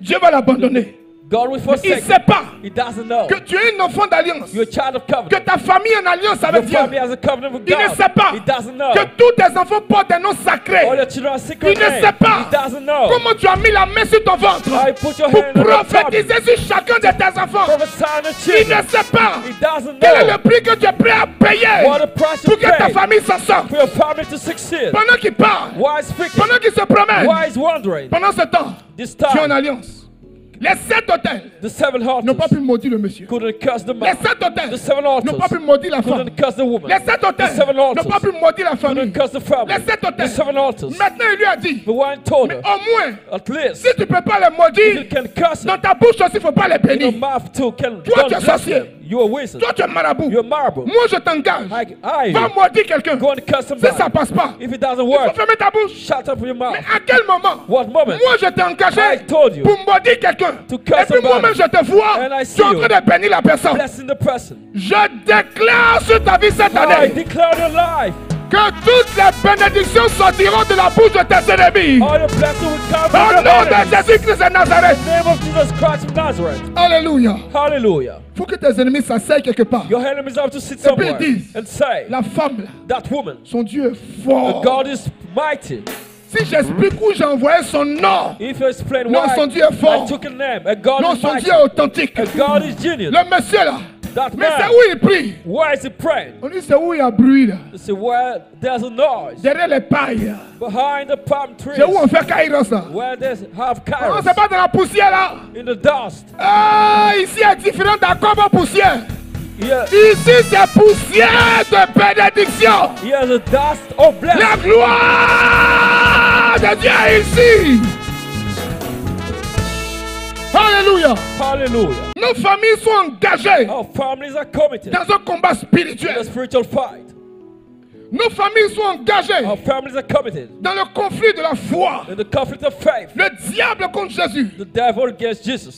Dieu va l'abandonner. God will forsake. Il ne sait pas que tu es un enfant d'alliance, que ta famille est en alliance avec Dieu. Il ne sait pas que tous tes enfants portent un nom sacré. Il ne sait pas comment tu as mis la main sur ton ventre pour prophétiser sur chacun de tes enfants. Il ne sait pas quel est le prix que tu es prêt à payer pour que ta famille s'en sorte. Pendant qu'il parle, pendant qu'il se promène, pendant ce temps, tu es en alliance. Les 7 hôtels n'ont pas pu maudire le monsieur. Les 7 hôtels n'ont pas pu maudire la femme. Les 7 hôtels n'ont pas pu maudire la famille. Les 7 hôtels. Maintenant, il lui a dit, mais au moins, si tu ne peux pas les maudire, dans ta bouche aussi, il ne faut pas les bénir. Toi, tu es sorcier. Toi, tu es marabout. Moi, je t'engage. Va maudire quelqu'un. Si ça ne passe pas, il faut fermer ta bouche. Mais à quel moment, moi, je t'ai engagé pour maudire quelqu'un. Et puis moi-même je te vois, tu es en train de bénir la personne. Je déclare sur ta vie cette année Que toutes les bénédictions sortiront de la bouche de tes ennemis. All the blessings will come from your enemies. De Jésus-Christ de Nazareth. In the name of Jesus Christ of Nazareth. Alléluia. Hallelujah. Faut que tes ennemis s'asseyent quelque part. Your enemies have to sit somewhere. Et puis disent, and say, la femme là, that woman, son Dieu est fort. God is mighty. Si j'explique où j'ai envoyé son nom, non, son Dieu est fort. Non, son Dieu est authentique. Le monsieur là, that mais c'est où il prie? Where is he praying? On dit c'est où il y a bruit là. Say, where there's a noise. Derrière les pailles. Behind the palm trees. C'est où on fait kairos là? Where there's half kairos. Non, c'est pas dans la poussière là. In the dust. Ah, ici est différent d'accord poussière. Yeah. Ici c'est poussière de bénédiction. Here is the dust of blessing. La gloire de Dieu est ici. Alléluia. Hallelujah. Nos familles sont engagées dans un combat spirituel. Nos familles sont engagées dans le conflit de la foi. Le diable contre Jésus.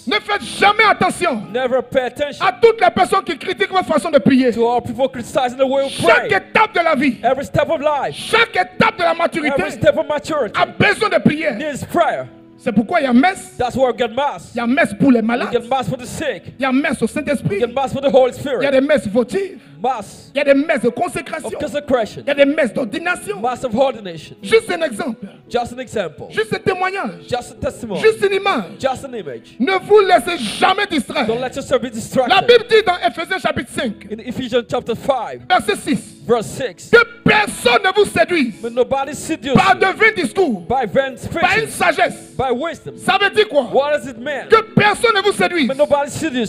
Ne faites jamais attention à toutes les personnes qui critiquent votre façon de prier. Chaque étape de la vie, chaque étape de la maturité a besoin de prière. C'est pourquoi il y a messe. Il y a messe pour les malades. Il y a messe au Saint-Esprit. Il y a des messes votives. Il y a des messes de consécration. Il y a des messes d'ordination. Juste un exemple. Juste un témoignage. Juste une image. Ne vous laissez jamais distraire. La Bible dit dans Ephésiens chapitre 5, verset 6. Que personne ne vous séduise par de vains discours, par une sagesse. Ça veut dire quoi? Que personne ne vous séduise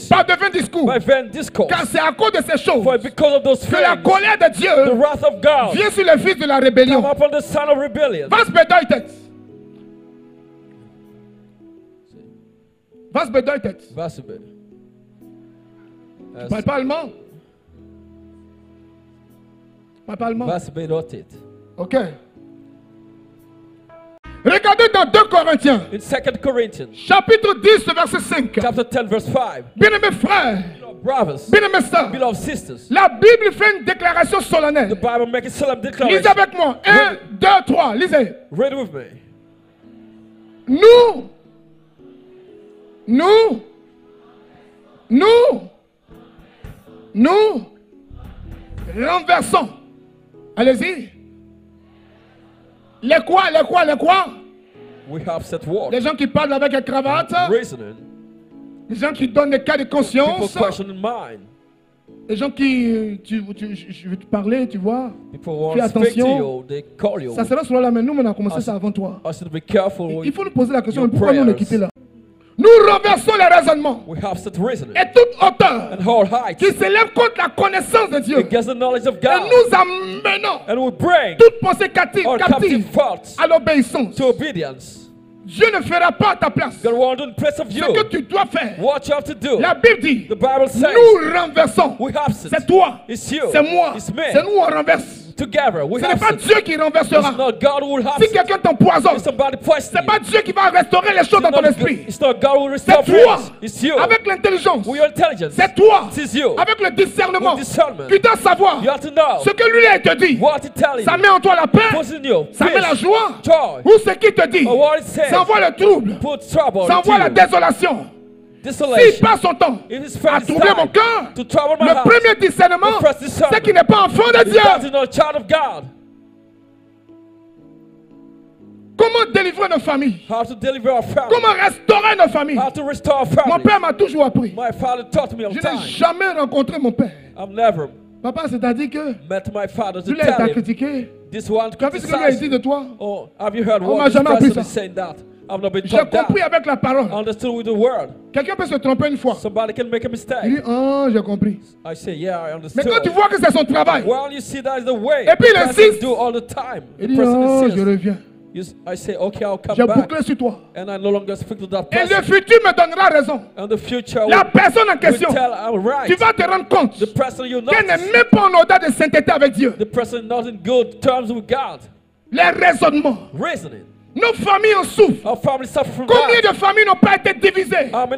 par de vains discours, car c'est à cause de ces choses que la colère de Dieu vient sur le fils de la rébellion. Was bedeutet? Tu parles pas allemand? Was bedeutet? Ok. Regardez dans 2 Corinthiens. In 2 Corinthians. Chapitre 10 verset 5. Chapter 10 verse 5. Bien-aimés frères. Brothers. Bien-aimés sœurs. Beloved sisters. La Bible fait une déclaration solennelle. The Bible makes a solemn declaration. Lisez avec moi. 1, 2, 3. Lisez. Read with me. Nous renversons. Allez-y. Les quoi? We have set walk. Les gens qui parlent avec la cravate. Reasoning. Les gens qui donnent des cas de conscience. Les gens qui, je veux te parler, tu vois. Fais attention. Ça sera sur là, mais nous, on a commencé ça avant toi. Il faut nous poser la question, pourquoi nous on est quitté là? Nous renversons les raisonnements et toute hauteur qui s'élève contre la connaissance de Dieu. Et nous amenons toute pensée captive à l'obéissance. Dieu ne fera pas à ta place ce que tu dois faire. La Bible dit, nous renversons. C'est toi, c'est moi, c'est nous on renverse. Together, ce n'est pas Dieu qui renversera. Si quelqu'un t'empoisonne, ce n'est pas Dieu qui va restaurer les choses dans ton esprit. C'est toi, avec l'intelligence. C'est toi, avec le discernement. Tu dois savoir ce que lui-là te dit. Ça met en toi la paix, ça met la joie. Ou ce qu'il te dit, ça envoie le trouble, ça envoie la désolation. S'il passe son temps à troubler mon cœur, le premier discernement, c'est qu'il n'est pas enfant de Dieu. Comment délivrer nos familles? Comment restaurer nos familles? Mon père m'a toujours appris. Je n'ai jamais rencontré mon père. Papa, c'est-à-dire que tu l'as critiqué. Tu as vu ce que lui a dit de toi? On ne m'a jamais appris ça. J'ai compris avec la parole. Quelqu'un peut se tromper une fois. Il dit, oh, j'ai compris. Mais quand tu vois que c'est son travail, et puis il insiste, il dit, oh, je reviens. J'ai bouclé sur toi. Et le futur me donnera raison. La personne en question, tu vas te rendre compte qu'elle n'est même pas en ordre de sainteté avec Dieu. Les raisonnements. Nos familles en souffrent. Combien de familles n'ont pas été divisées? Parce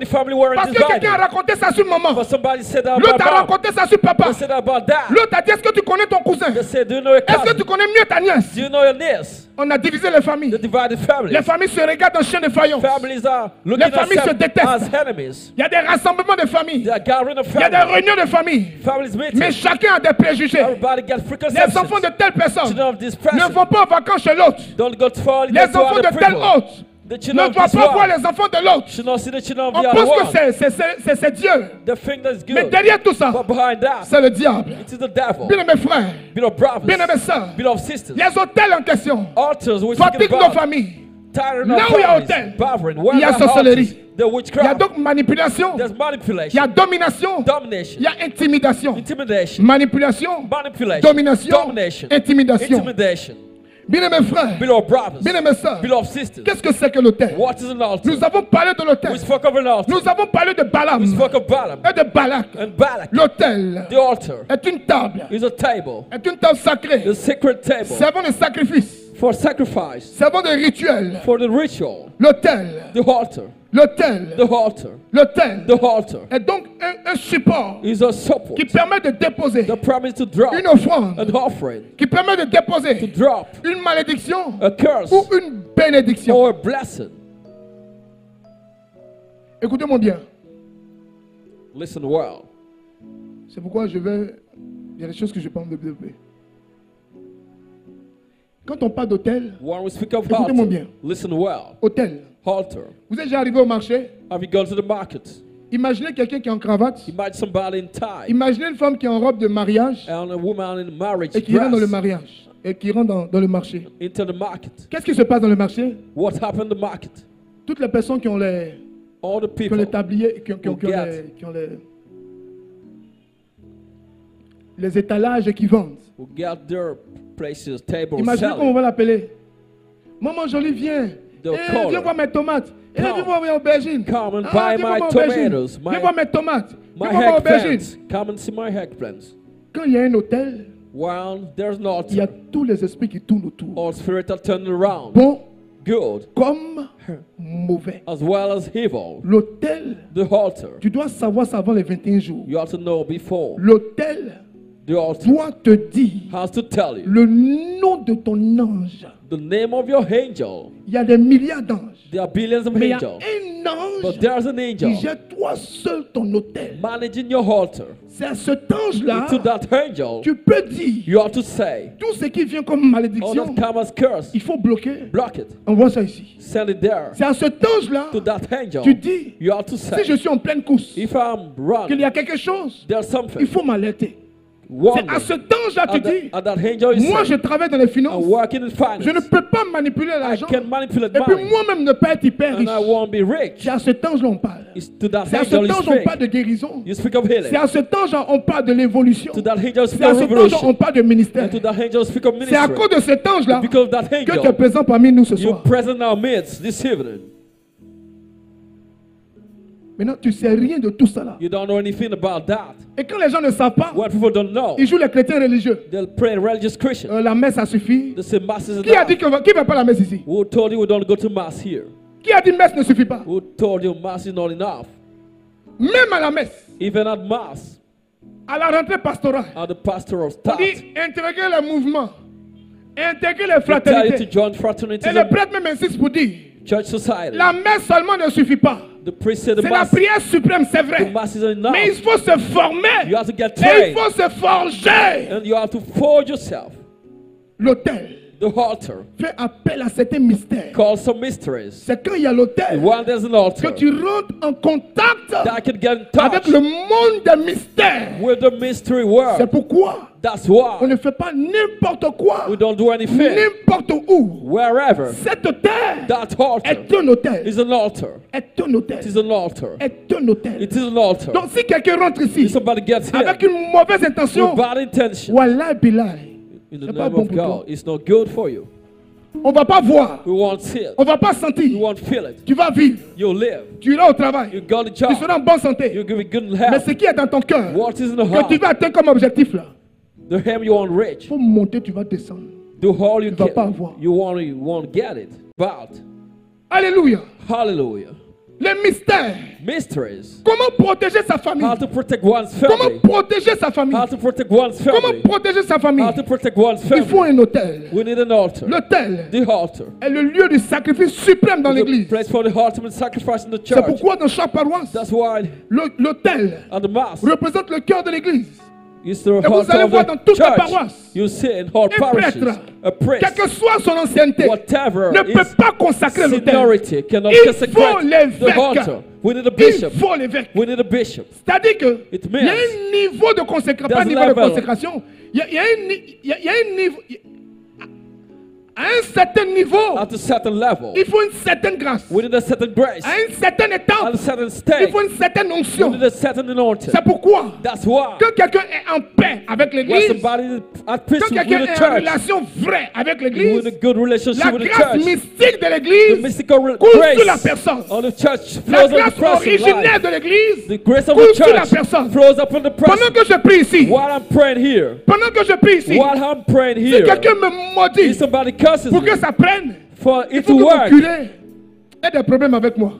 que quelqu'un a raconté ça sur maman. L'autre a raconté ça sur papa. L'autre a dit, est-ce que tu connais ton cousin? Est-ce que tu connais mieux ta nièce? On a divisé les familles. Les familles se regardent en chien de faïence. Les familles se détestent. Il y a des rassemblements de familles. Il y a des réunions de familles. Mais chacun a des préjugés. Les enfants de telle personne ne vont pas en vacances chez l'autre. Les enfants de telle autre ne vont pas voir les enfants de l'autre. On pense que c'est Dieu. Mais derrière tout ça, c'est le diable. Bien mes frères, bien mes soeurs, les hôtels en question fatiguent nos familles. Là où il y a hôtel, il y a sorcellerie. Il y a donc manipulation, il y a domination, il y a intimidation. Manipulation, domination, intimidation. Bien mes frères, bien mes soeurs, qu'est-ce que c'est que l'autel? Nous avons parlé de l'autel. Nous avons parlé de Balaam et de Balak. L'autel est une table, sacrée. Servant de sacrifice, servant de rituel. L'autel. L'autel est donc un support qui permet de déposer une offrande, qui permet de déposer une malédiction ou une bénédiction. Écoutez-moi bien. C'est pourquoi je vais... Il y a des choses que je parle de développer. Quand on parle d'hôtel, écoutez-moi bien. Hôtel. Vous êtes déjà arrivé au marché? Imaginez quelqu'un qui est en cravate. Imaginez une femme qui est en robe de mariage et qui rentre dans le mariage et qui rentre dans le marché. Qu'est-ce qui se passe dans le marché? Toutes les personnes qui ont les tabliers, qui ont les étalages et qui vendent. Imaginez comment on va l'appeler. Maman Jolie vient. Hey, viens voir mes tomates. Hey, viens voir mes aubergines. Viens voir mes tomates. Viens voir mes aubergines. Quand il y a un hôtel, il y a tous les esprits qui tournent autour. Bon, good, comme mauvais. L'hôtel, tu dois savoir ça avant les 21 jours. L'hôtel doit te dire le nom de ton ange. The name of your angel. Il y a des milliards d'anges. There are billions of angels. Il y a un ange, but there's an angel. Qui gère toi seul ton hôtel. Managing your altar. C'est à cet ange-là. To that angel. Tu peux dire. You have to say. Tout ce qui vient comme malédiction. All that comes as curse. Il faut bloquer. Block it. Envoie ça ici. Send it there. C'est à cet ange-là. To that angel. Tu dis. You have to say. Si je suis en pleine course. If I'm running. Qu'il y a quelque chose. There's something. Il faut m'alerter. C'est à ce temps-là que tu dis, moi je travaille dans les finances, je ne peux pas manipuler l'argent, et puis moi-même ne pas être hyper riche. C'est à ce temps-là on parle. C'est à ce temps-là on parle de guérison. C'est à ce temps-là on parle de l'évolution. C'est à ce temps-là on parle de ministère. C'est à cause de ce temps-là que tu es présent parmi nous ce soir. Maintenant, tu ne sais rien de tout ça là. You don't know anything about that. Et quand les gens ne savent pas, ils jouent les chrétiens religieux. La messe, ça suffit. Qui a dit qu'on ne va pas à la messe ici? Who told you we don't go to mass here? Qui a dit messe ne suffit pas? Who told you mass is not enough? Même à la messe. Even at mass. À la rentrée pastorale. At the pastoral start. On dit intégrer le mouvement. Intégrer les fraternités. Et le prêtre même insiste pour dire, la messe seulement ne suffit pas. C'est la prière suprême, c'est vrai. Mais il faut se former. Et il faut se forger. L'autel. Fais appel à certains mystères. C'est quand il y a l'autel que tu rentres en contact avec le monde des mystères. C'est pourquoi on ne fait pas n'importe quoi, n'importe où. Cette terre est un hôtel. Donc si quelqu'un rentre ici avec une mauvaise intention, voilà Bilal. Ce n'est pas bon pour toi. On ne va pas voir. On ne va pas sentir. Tu vas vivre. Tu iras au travail. Tu seras en bonne santé. Mais ce qui est dans ton cœur, que tu vas atteindre comme objectif là, il faut monter, tu vas descendre. The hole, tu ne vas pas avoir. You won't get it. But, alléluia. Hallelujah. Les mystères. Mysteries. Comment protéger sa famille? How to protect one's family. Comment protéger sa famille? How to protect one's family. Comment protéger sa famille? How to protect one's family. Il faut un autel. We need an altar. L'autel. The altar. Est le lieu du sacrifice suprême dans l'église. Place for the ultimate sacrifice in the church. C'est pourquoi dans chaque paroisse, l'autel représente le cœur de l'église. Et vous allez voir dans toutes les paroisses, un prêtre, quelle que soit son ancienneté, ne peut pas consacrer l'autel. Il faut l'évêque. We need a bishop. Il faut l'évêque. We need a bishop. C'est-à-dire que il y a un niveau de consécration, pas un niveau de consécration. Il y a un niveau. À un certain niveau, at a certain level, il faut une certaine grâce. We need a certain grace. À une certaine étape, at a certain state, il faut une certaine onction. We need a certain anointing. C'est pourquoi, quand quelqu'un est en paix avec l'Église, quand quelqu'un est en relation vraie avec l'Église, la grâce mystique de l'Église coule sur la personne. La grâce originaire de l'Église coule sur la personne. Pendant que je prie ici, si quelqu'un me maudit, pour que ça prenne, il faut que mon curé ait des problèmes avec moi.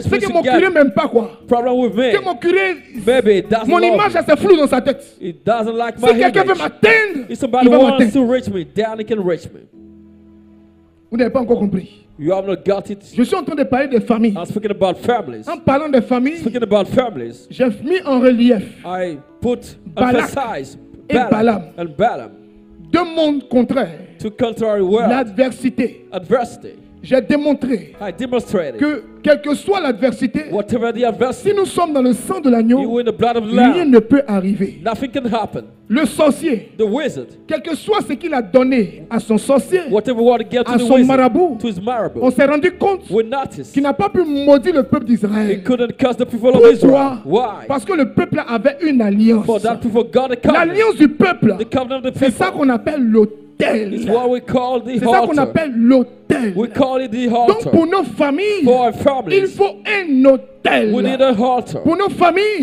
C'est que mon curé ne m'aime pas, quoi. Que mon curé, mon image est floue dans sa tête. Si quelqu'un veut m'atteindre, il va m'atteindre. Vous n'avez pas encore compris. You have not got it. Je suis en train de parler des familles. I'm speaking about families. En parlant des familles, j'ai mis en relief Balak et Balaam. Deux mondes contraires. L'adversité. J'ai démontré que, quelle que soit l'adversité, si nous sommes dans le sang de l'agneau, rien ne peut arriver. Le sorcier, quel que soit ce qu'il a donné à son sorcier, à son marabout, on s'est rendu compte qu'il n'a pas pu maudire le peuple d'Israël. Pourquoi? Parce que le peuple avait une alliance. L'alliance du peuple, c'est ça qu'on appelle l'autel. C'est ça qu'on appelle l'autel. Donc pour nos familles, il faut un autel. Pour nos familles,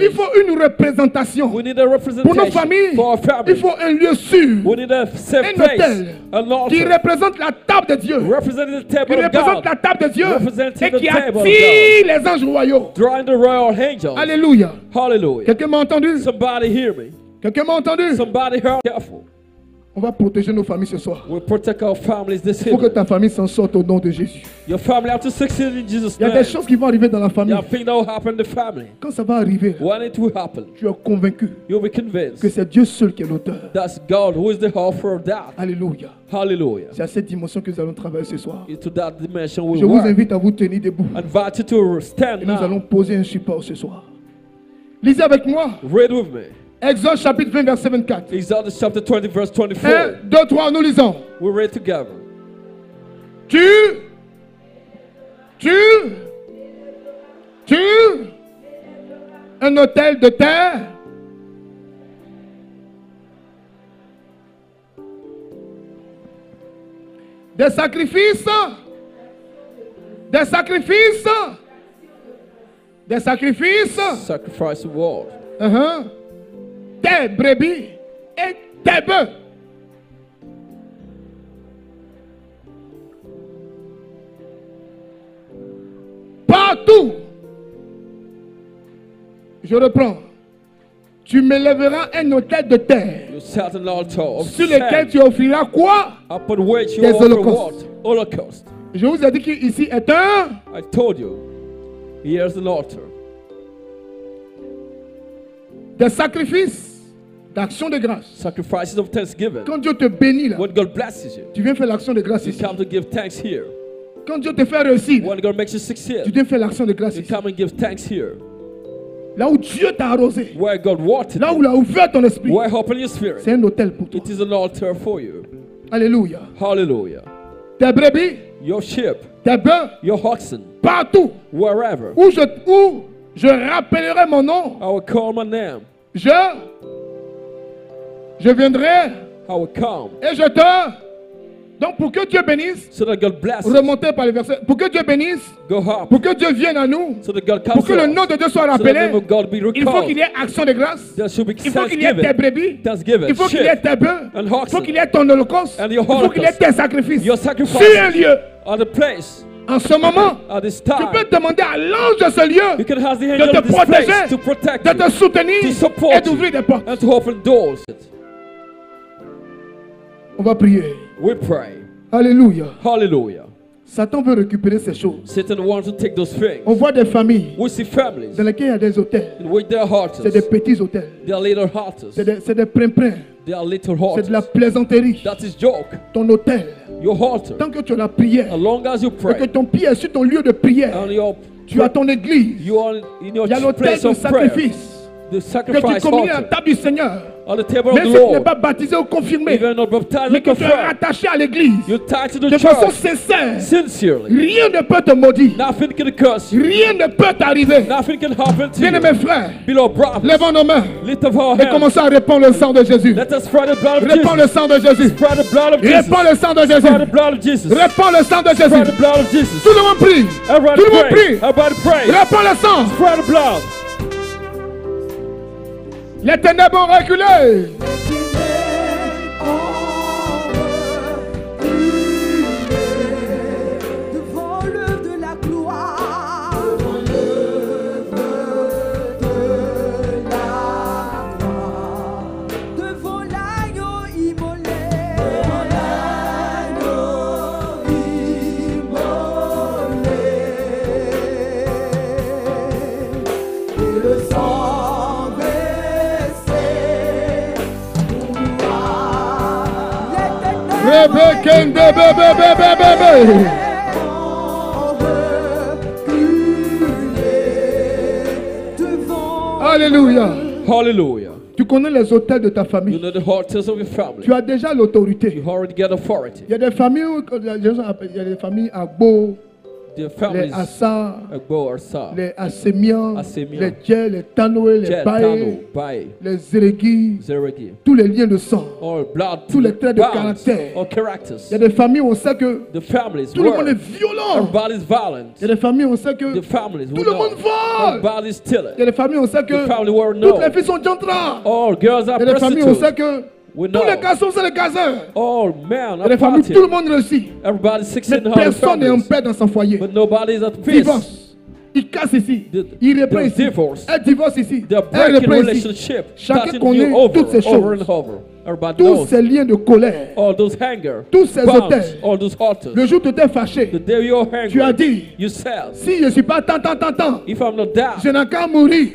il faut une représentation. Pour nos familles, il faut un lieu sûr. Un autel qui représente la table de Dieu. Qui représente la table de Dieu et qui attire les anges royaux. Alléluia. Quelqu'un m'a entendu? Somebody heard. Careful. On va protéger nos familles ce soir. Il faut que ta famille s'en sorte au nom de Jésus. Your family have to succeed in Jesus' name. Il y a des choses qui vont arriver dans la famille. Quand ça va arriver, tu es convaincu que c'est Dieu seul qui est l'auteur. Alléluia. C'est à cette dimension que nous allons travailler ce soir. Je vous invite à vous tenir debout. Et nous allons poser un support ce soir. Lisez avec moi. Read with me. Exode chapitre 20 verset 24. Exodus chapter 20 verse 24. 1, 2, 3, nous lisons. We read together. Tu un autel de terre. Des sacrifices. Sacrifice of war. Tes brebis et tes bœufs. Partout. Je reprends. Tu me lèveras un autel de terre sur lequel tu offriras quoi? Des holocaustes. Je vous ai dit qu'ici est un. I told you. Here's an altar. Des sacrifices. L'action de grâce. Sacrifices of thanksgiving. Quand Dieu te bénit là, when God blesses you, tu viens faire l'action de grâce ici. Come to give thanks here. Quand Dieu te fait réussir, when God makes you succeed, tu viens faire l'action de grâce ici. Come and give thanks here. Là où Dieu t'a arrosé, where God watered, là où il a ouvert ton esprit, where He opened your spirit, c'est un autel pour toi. It is an altar for you. Alléluia. Hallelujah. Tes brebis, your sheep, tes bœufs, your oxen, partout, wherever, où je rappellerai mon nom, I will call my name. Je viendrai et je te Donc pour que Dieu bénisse, remontez par les versets, pour que Dieu bénisse, pour que Dieu vienne à nous, pour que le nom de Dieu soit rappelé, il faut qu'il y ait action de grâce, il faut qu'il y ait tes brebis, il faut qu'il y ait tes bœufs, il faut qu'il y ait ton holocauste, il faut qu'il y ait tes sacrifices sur un lieu. En ce moment, tu peux demander à l'ange de ce lieu de te protéger, de te soutenir et d'ouvrir des portes. On va prier. We pray. Alléluia. Hallelujah. Satan veut récupérer ces choses. Satan wants to take those things. On voit des familles dans lesquelles il y a des hôtels. C'est des petits hôtels. C'est des prinprins. C'est de la plaisanterie. That is joke. Ton hôtel. Your altar. Tant que tu as la prière, as long as you pray, et que ton pied est sur ton lieu de prière, tu as ton église, il y a l'hôtel du sacrifice, que tu communies à la table du Seigneur. Même si tu n'es pas baptisé ou confirmé, mais que tu es rattaché à l'église de façon sincère, rien ne peut te maudire, rien ne peut t'arriver. Bien aimés frères, lève nos mains et commençons à répandre le sang de Jésus. Répands le sang de Jésus, répands le sang de Jésus, répands le sang de Jésus. Tout le monde prie, tout le monde prie, répands le sang. Les ténèbres ont reculé. Rebeken de bébé. Alléluia. Hallelujah. Tu connais les hôtels de ta famille. You know the hotels of your family. Tu as déjà l'autorité. You already get authority. Il y a des familles Agbo, les Assa, les Assémiens, les Djé, les Tanoé, les Baé, les Zeregi, tous les liens de sang, tous les traits de caractère. Il y a des familles où on sait que tout le monde est violent. Il y a des familles où on sait que tout le monde vole. Il y a des familles où on sait que toutes les filles sont jantra. Il y a des familles où on sait que tous les garçons c'est les gazeurs. Et les familles, tout le monde réussit. Mais personne n'est en paix dans son foyer. Divorce. Il casse ici. Il reprend ici. Elle divorce ici. Elle reprend ici. Chacun connaît toutes ces choses. Tous ces liens de colère. Tous ces hôtels. Le jour où tu t'es fâché, tu as dit, si je ne suis pas tant, je n'ai qu'à mourir.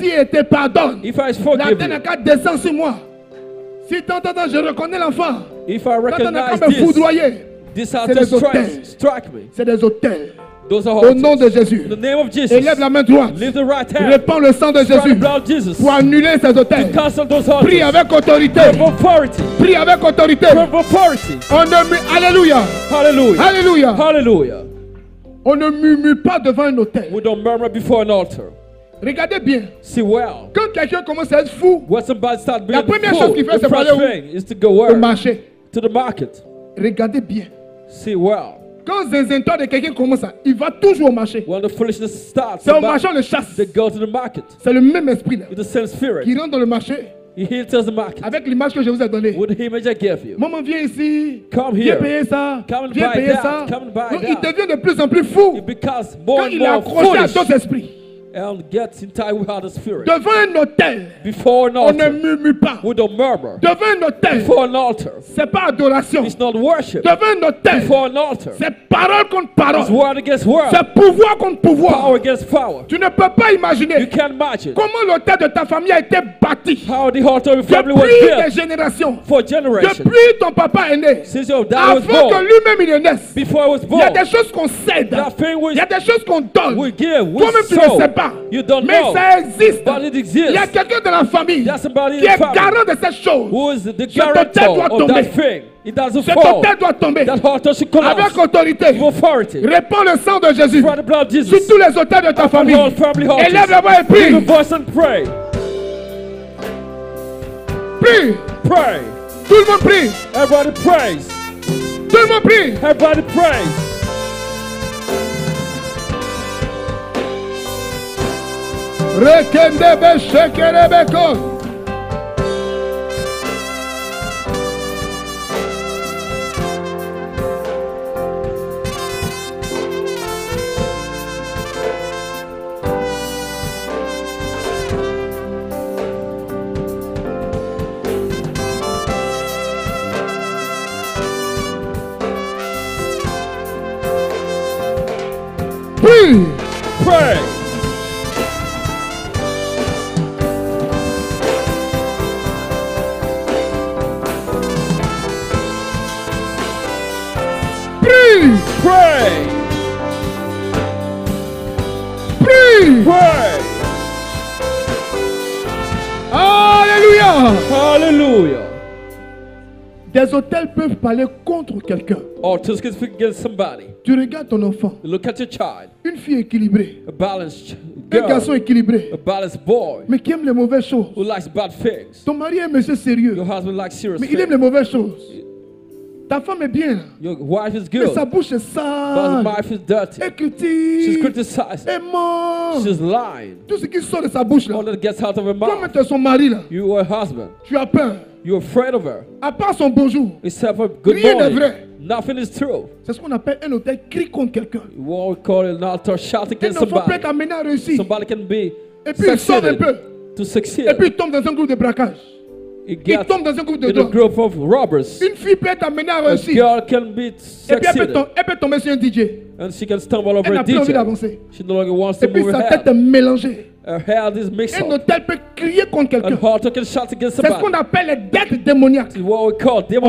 Si elle te pardonne, la terre n'a qu'à descendre sur moi. Si tant, je reconnais l'enfant. Quand on a quand même foudroyé, c'est des hôtels. C'est des hôtels. Au nom de Jésus, élève la main droite, répands le sang de Jésus pour annuler ces hôtels. Prie avec autorité. Prie avec autorité. Alléluia. Alléluia. Alléluia. On ne murmure pas devant un hôtel. We don't murmur before an altar. Regardez bien. See well. Quand quelqu'un commence à être fou, la première chose qu'il fait, c'est d'aller au marché. Regardez bien. See well. Quand les intérêts de quelqu'un commencent, il va toujours au marché. C'est au marché on le chasse. C'est le même esprit là. Qui rentre dans le marché. Avec l'image que je vous ai donnée. Maman vient ici, viens payer ça, viens payer ça. Donc il devient de plus en plus fou quand il est accroché à d'autres esprits. And gets in time with the spirit. Devant un hôtel, before an altar, on ne murmure pas. We don't murmur. Devant un hôtel, before an altar, c'est pas adoration. It's not worship. Devant un hôtel, before an altar, c'est parole contre parole. It's word against word. C'est pouvoir contre pouvoir. Power against power. Tu ne peux pas imaginer. You can't imagine. Comment l'hôtel de ta famille a été bâti. How the altar of your family was built. Depuis des générations. For generations. Depuis ton papa est né. Since your dad was born. Avant que lui-même il naisse. Before he was born. Il y a des choses qu'on cède. Il y a des choses qu'on donne. We give. We sow. You don't mais know, ça existe. Il y a quelqu'un de la famille qui est garant de cette chose. Cet hôtel doit tomber. Cet hôtel doit tomber avec autorité. Répands le sang de Jésus sur tous les hôtels de ta famille. Élève la voix et prie. Prie. Tout le monde prie. Everybody praise. Tout le monde prie. Everybody pray. Rekendebe shekerebeko. Les hôtels peuvent parler contre quelqu'un. To speak against somebody. Tu regardes ton enfant. Look at your child. Une fille équilibrée. A balanced girl. Un garçon équilibré. A balanced boy. Mais qui aime les mauvaises choses. Who likes bad things. Ton mari est un monsieur sérieux. Your husband likes serious things. Mais il aime les mauvaises choses. Ta femme est bien. Your wife is good. Mais sa bouche est sale. But her mouth is dirty. Elle critique. She's criticized. Elle ment. She's lying. Tout ce qui sort de sa bouche là. All that gets out of her mouth. Toi-même tu es son mari là. You are her husband. Tu as peur. You're afraid of her. À part son bonjour. Except for good morning. Nothing is true. C'est ce qu'on appelle un hôtel cri contre quelqu'un. We call an altar shout against somebody. Somebody can be et puis il sort un peu. To succeed. Et puis il tombe dans un groupe de braquage. Il tombe dans un groupe de robbers. Une fille peut être amenée à réussir. A girl can be succeeded. Elle peut tomber sur un DJ. And she can stumble over a DJ. Elle n'a plus envie d'avancer. She no longer wants to move her head. Et puis sa tête est mélangée. Her hair is mixed up. Un hôtel peut crier contre quelqu'un. C'est ce qu'on appelle les dettes démoniaques. On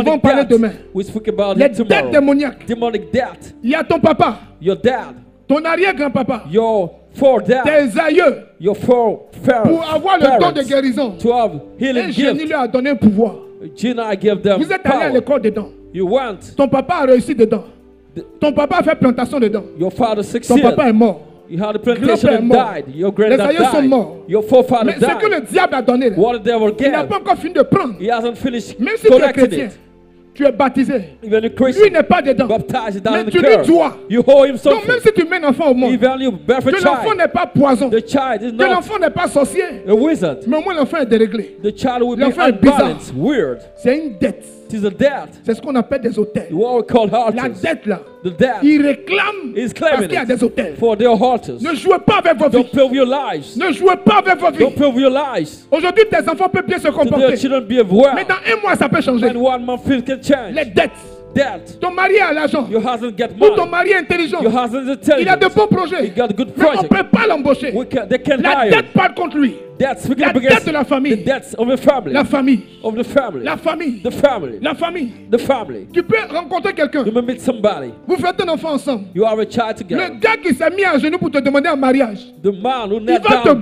va en parler demain. We speak about les dettes démoniaques. Demonic debt. Il y a ton papa. Your dad. Ton arrière-grand-papa. Your forefathers. Tes aïeux. Your forefathers. Pour avoir le don de guérison. To have healing gift. Et Jésus lui a donné un pouvoir. Gina gave them power. Vous êtes allé à l'école dedans. You went. Ton papa a réussi dedans. Ton papa a fait plantation dedans. Your father succeeded. Ton papa est mort. You had a plantation and died. Your granddad died. Your forefather died. Que le diable a donné, what the devil gave. Il n'a pas encore fini de prendre. He hasn't finished. Même si tu es chrétien, tu es baptisé. Even a Christian, lui n'est pas dedans. Baptized, mais tu lui dois. You owe him something. Donc même si tu mets l'enfant au monde, que l'enfant n'est pas poison, que l'enfant n'est pas sorcier, a wizard. Mais au moins l'enfant est déréglé. The child will be unbalanced, weird. C'est une dette. It's a debt. C'est ce qu'on appelle des hôtels. La dette là. The debt. Il réclame parce qu'il y a des hôtels. For their altars. Ne jouez pas avec vos vies. Don't prove your lives. Ne jouez pas avec vos vies. Don't prove your lives. Aujourd'hui tes enfants peuvent bien se comporter. Well. Mais dans un mois ça peut changer. And one month can change. Les dettes. Debt. Ton mari a l'argent. Your husband get money. Ou ton mari est intelligent. Your husband is intelligent. Il a de bons projets. He got good project. Mais on ne peut pas l'embaucher. La dette parle contre lui. Debts, la dette de la famille. The debts of the family. La famille. Of the family. La famille. The family. La famille. The family. Tu peux rencontrer quelqu'un. You may meet somebody. Vous faites un enfant ensemble. You have a child together. Le gars qui s'est mis à genoux pour te demander un mariage. The man who knelt down. Il va te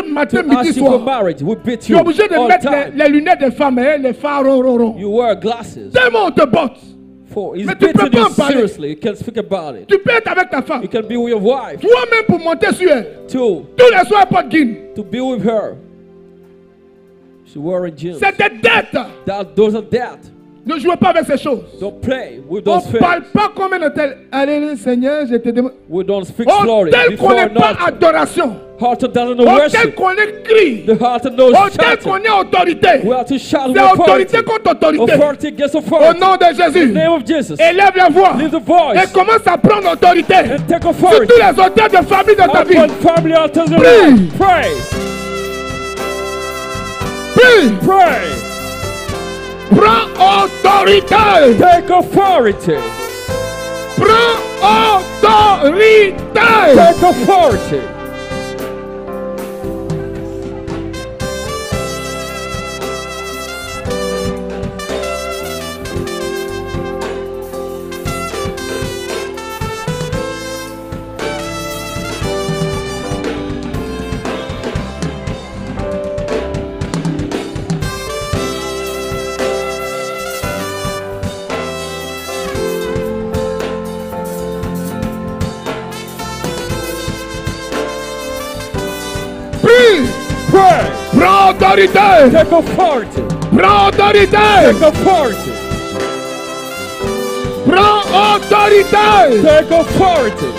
botter matin, midi, soir. Tu es obligé de mettre les lunettes des femmes et les phares ronron. You wear glasses. Tellement on te botte. Mais tu peux pas en parler. You can speak about it. Tu peux être avec ta femme. You can be with your wife. Toi-même pour monter sur elle. Two. Tous les soirs pas de guine. To be with her. She wearing jeans. C'est des dettes. Those are debt. Ne jouez pas avec ces choses. Don't play with those things. On parle pas comme un hôtel. Allez Seigneur, je te demande. We don't speak glory. Hôtel qu'on n'est pas adoration. Hôtel qu'on est cri. Hôtel qu'on est autorité. C'est autorité contre autorité. Au nom de Jésus. Élève la voix. Et commence à prendre autorité. Sur tous les hôtels de famille de ta vie. Prie. Prie. Prie. Prends autorité. Take authority. Prends autorité. Take authority. Take authority. Prends autorité. Take authority. Prends autorité. Take authority.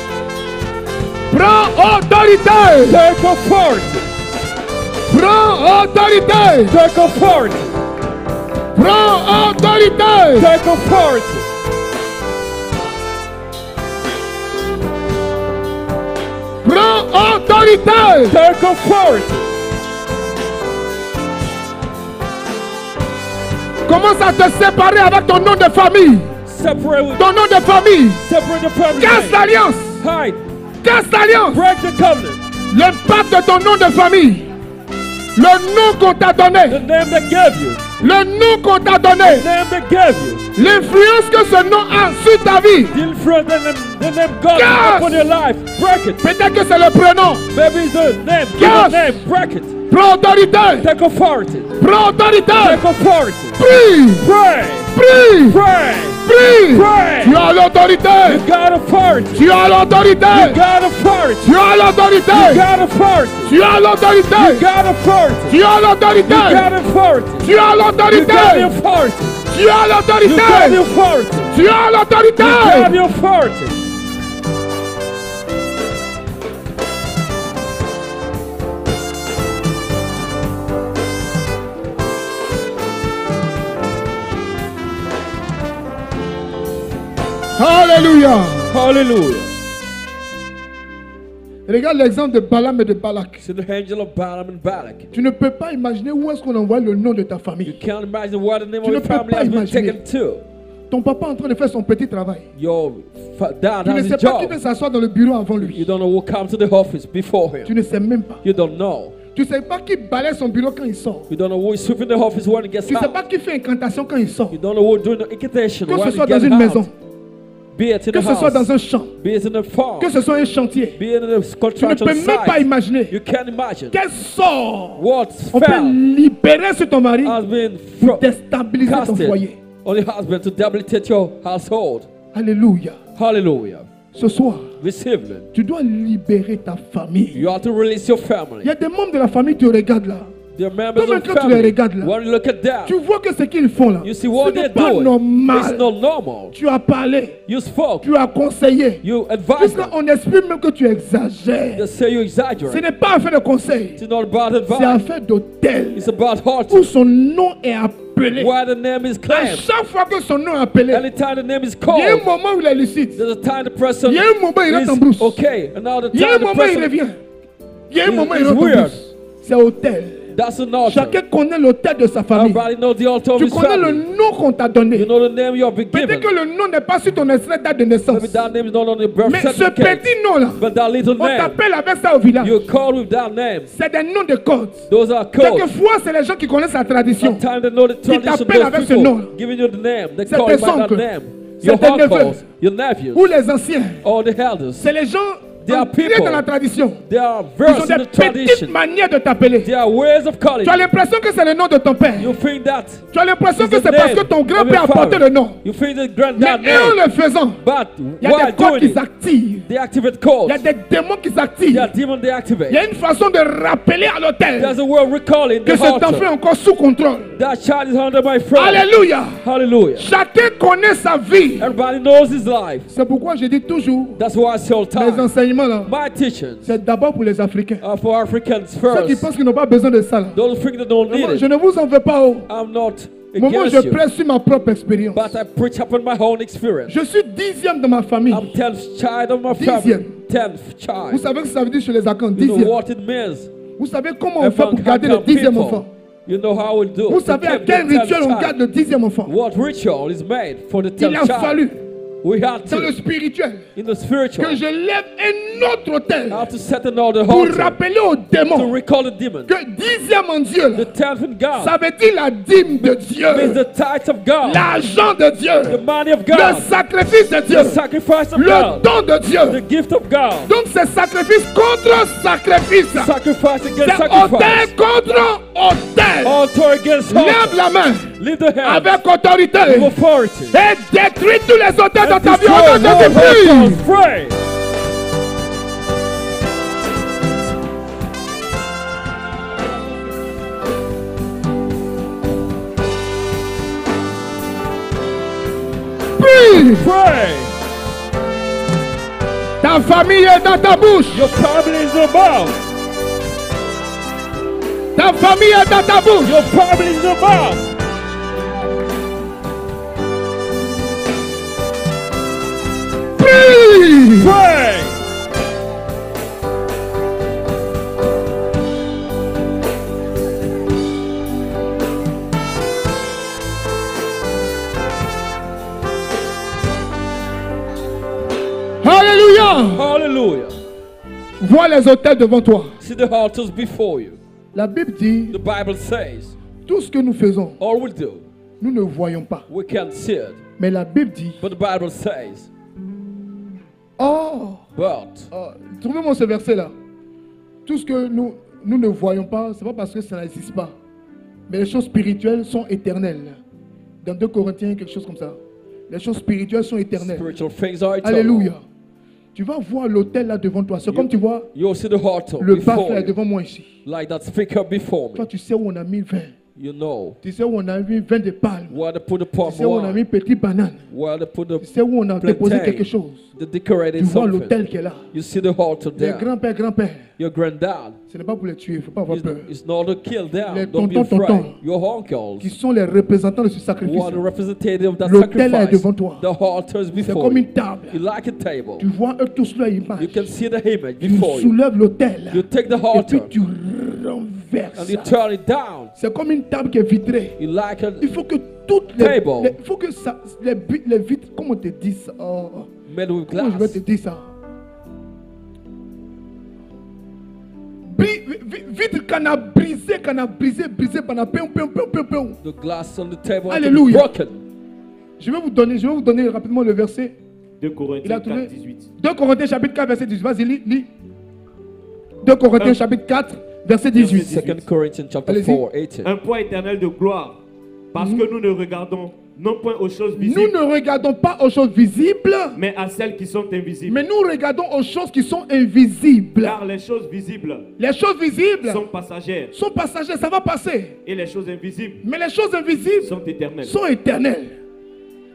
Prends autorité. Take authority. Prends autorité. Take authority. Prends autorité. Take authority. Prends autorité. Take authority. Commence à te séparer avec ton nom de famille. Ton nom de famille. Casse l'alliance. Casse l'alliance. Le pacte de ton nom de famille. Le nom qu'on t'a donné. Le nom qu'on t'a donné. L'influence que ce nom a sur ta vie. Casse. Peut-être que c'est le prénom. Casse. Prends autorité. Take authority. Prends autorité. Take authority. Prie. Pray. Prie. Pray. Prie. Pray. Tu as l'autorité. You got authority. Tu as l'autorité. You got authority. Tu as l'autorité. You got authority. Tu as l'autorité. You got authority. Tu as l'autorité. You got authority. Tu as l'autorité. You got authority. Tu as l'autorité. You got authority. Tu as l'autorité. You got authority. Alléluia. Alléluia. Regarde l'exemple de Balaam et de Balak. See the angel of Balaam and Balak. Tu ne peux pas imaginer où est-ce qu'on envoie le nom de ta famille. You can't imagine what the name of your family has been taken to. Ton papa est en train de faire son petit travail. Your dad has his job. Tu ne sais pas qui peut s'asseoir dans le bureau avant lui. You don't know who comes to the office before him. Tu ne sais même pas. You don't know. Tu ne sais pas qui balaye son bureau quand il sort. You don't know who is sweeping the office when he gets out. Tu ne sais pas qui fait incantation quand il sort. You don't know who doing the incantation when he gets out. Que ce soit dans une maison. Que ce soit dans un champ, que ce soit un chantier, tu ne peux même pas imaginer quel sort on peut libérer sur ton mari pour déstabiliser ton foyer. Alléluia. Alléluia. Ce soir, tu dois libérer ta famille. Il y a des membres de la famille qui te regardent là. Même quand tu les regardes là, tu vois que ce qu'ils font là, ce n'est pas normal. Tu as parlé, tu as conseillé, jusqu'à on exprime même que tu exagères. Ce n'est pas affaire de conseil, c'est affaire d'hôtel où son nom est appelé. À chaque fois que son nom est appelé, il y a un moment où il est lucide, il y a un moment où il est en brousse, il y a un moment où il revient, il y a un moment où il est en brousse. C'est hôtel. Chacun connaît l'autel de sa famille. Tu connais le nom qu'on t'a donné. Peut-être que le nom n'est pas sur ton extrait date de naissance. Mais ce petit nom là, on t'appelle avec ça au village. C'est des noms de codes. Quelquefois c'est les gens qui connaissent la tradition qui t'appellent avec ce nom. C'est tes oncles, c'est tes neveux ou les anciens. C'est les gens entrés dans la tradition. Ils ont des petites manières de t'appeler. Tu as l'impression que c'est le nom de ton père. Tu as l'impression que c'est parce que ton grand-père a porté le nom. Mais en le faisant, il y a des codes qui s'activent. Il y a des démons qui s'activent. Il y a une façon de rappeler à l'autel que cet enfant est encore sous contrôle. Alléluia. Chacun connaît sa vie. C'est pourquoi je dis toujours les enseignements. C'est d'abord pour les Africains. Ceux qui pensent qu'ils n'ont pas besoin de ça. Je ne vous en veux pas. Moi, je prêche sur ma propre expérience. Je suis 10e de ma famille. 10e. Vous savez ce que ça veut dire chez les Akans, 10e. Vous savez comment on fait pour garder le 10e enfant. Vous savez à quel rituel on garde le 10e enfant. Il a fallu dans le spirituel que je lève un autre autel pour rappeler aux démons que dixième en Dieu ça veut dire la dîme de Dieu, l'argent de Dieu, le sacrifice de Dieu, le don de Dieu. Donc c'est sacrifice contre sacrifice, c'est autel contre autel. Lève la main avec autorité et détruis tous les autels. Dans ta vie, on donne des fruits. Pray. Pray. Ta famille est dans ta bouche. Your family is about. Ta famille est dans ta bouche. Your family is about. Prie. Pray. Hallelujah. Vois les autels devant toi. See the altars before you. La Bible dit, the Bible says, tout ce que nous faisons, all we do, nous ne voyons pas. We can't see it. Mais la Bible dit, but the Bible says, oh, but, trouvez-moi ce verset là. Tout ce que nous ne voyons pas, c'est pas parce que ça n'existe pas. Mais les choses spirituelles sont éternelles. Dans 2 Corinthiens, quelque chose comme ça. Les choses spirituelles sont éternelles. Spiritual things are eternal. Alléluia. Tu vas voir l'autel là devant toi. C'est comme tu vois le bac là devant moi ici. Like that speaker before me. Toi, tu sais où on a mis le vin. You know. Tu sais où on a mis le vin de palme. Where they put the palm. Tu sais où on a mis une petite banane. Where they put the tu sais où on a déposé quelque chose. The decorated tu vois l'autel qui est là. You see the altar there. Les grands-pères, grands-pères. Your granddad. Ce n'est pas pour les tuer, il ne faut pas avoir peur. It's not to kill them. Les tontons, your uncles. Qui sont les représentants de ce sacrifice. L'autel là est devant toi. The altar is before. C'est comme une table. You like a table. Tu vois eux tous leur image. You can see the image before you. Tu soulèves l'autel. You take the altar. Et puis tu renverses. And you turn it down. C'est comme une table qui est vitrée. You like a il faut que toutes les il faut que ça, les vitres, comment te dis ça? Made with glass. Comment je vais te dire ça? Vitre qu'on a brisé, pendant peum. The glass on the table is broken. Je vais vous donner rapidement le verset. 2 Corinthiens 4, 18. 2 Corinthiens chapitre 4, verset 18. Vas-y, lis. 2 Corinthiens chapitre 4, verset 18. 2 Corinthiens chapitre 4, 18. Un poids éternel de gloire, parce que nous ne regardons non point aux choses visibles. Nous ne regardons pas aux choses visibles, mais à celles qui sont invisibles. Mais nous regardons aux choses qui sont invisibles. Car les choses visibles sont passagères, ça va passer. Et les choses invisibles, mais les choses invisibles sont éternelles.